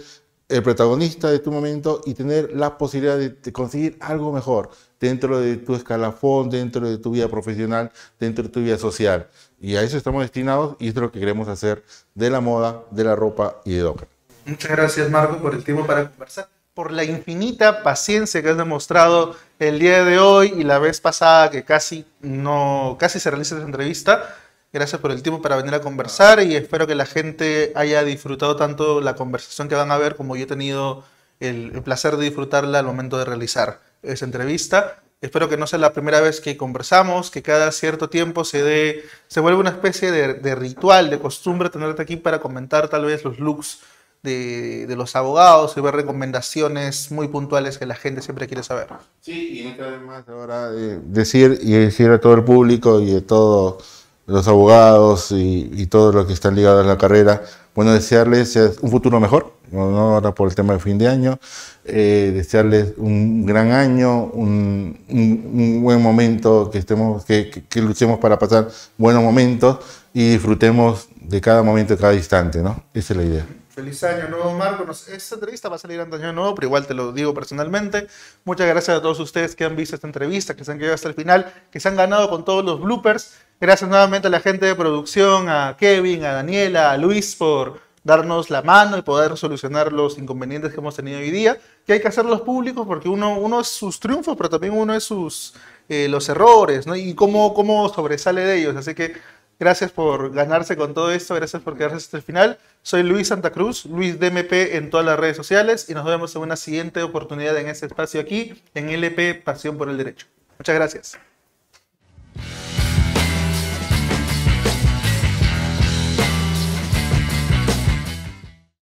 el protagonista de tu momento y tener la posibilidad de, de conseguir algo mejor dentro de tu escalafón, dentro de tu vida profesional, dentro de tu vida social. Y a eso estamos destinados y es lo que queremos hacer de la moda, de la ropa y de D'Ocram. Muchas gracias, Marco, por el tiempo para conversar, por la infinita paciencia que has demostrado el día de hoy y la vez pasada que casi, no, casi se realiza esta entrevista. Gracias por el tiempo para venir a conversar y espero que la gente haya disfrutado tanto la conversación que van a ver como yo he tenido el, el placer de disfrutarla al momento de realizar esa entrevista. Espero que no sea la primera vez que conversamos, que cada cierto tiempo se dé, se vuelve una especie de, de ritual, de costumbre tenerte aquí para comentar tal vez los looks De, de los abogados y ver recomendaciones muy puntuales que la gente siempre quiere saber. Sí, y otra vez más ahora eh, decir y decir a todo el público y a todos los abogados y, y todos los que están ligados a la carrera, bueno, desearles un futuro mejor, no ahora por el tema del fin de año, eh, desearles un gran año, un, un, un buen momento, que, estemos, que, que, que luchemos para pasar buenos momentos y disfrutemos de cada momento, de cada instante, ¿no? Esa es la idea. Feliz año nuevo, Marco. Nos, esta entrevista va a salir antes de año nuevo, pero igual te lo digo personalmente. Muchas gracias a todos ustedes que han visto esta entrevista, que se han quedado hasta el final, que se han ganado con todos los bloopers. Gracias nuevamente a la gente de producción, a Kevin, a Daniela, a Luis por darnos la mano y poder solucionar los inconvenientes que hemos tenido hoy día, que hay que hacerlos públicos porque uno, uno es sus triunfos, pero también uno es sus, eh, los errores, ¿no? Y cómo, cómo sobresale de ellos. Así que gracias por ganarse con todo esto, gracias por quedarse hasta el final. Soy Luis Santa Cruz, Luis D M P en todas las redes sociales y nos vemos en una siguiente oportunidad en este espacio aquí, en L P Pasión por el Derecho. Muchas gracias.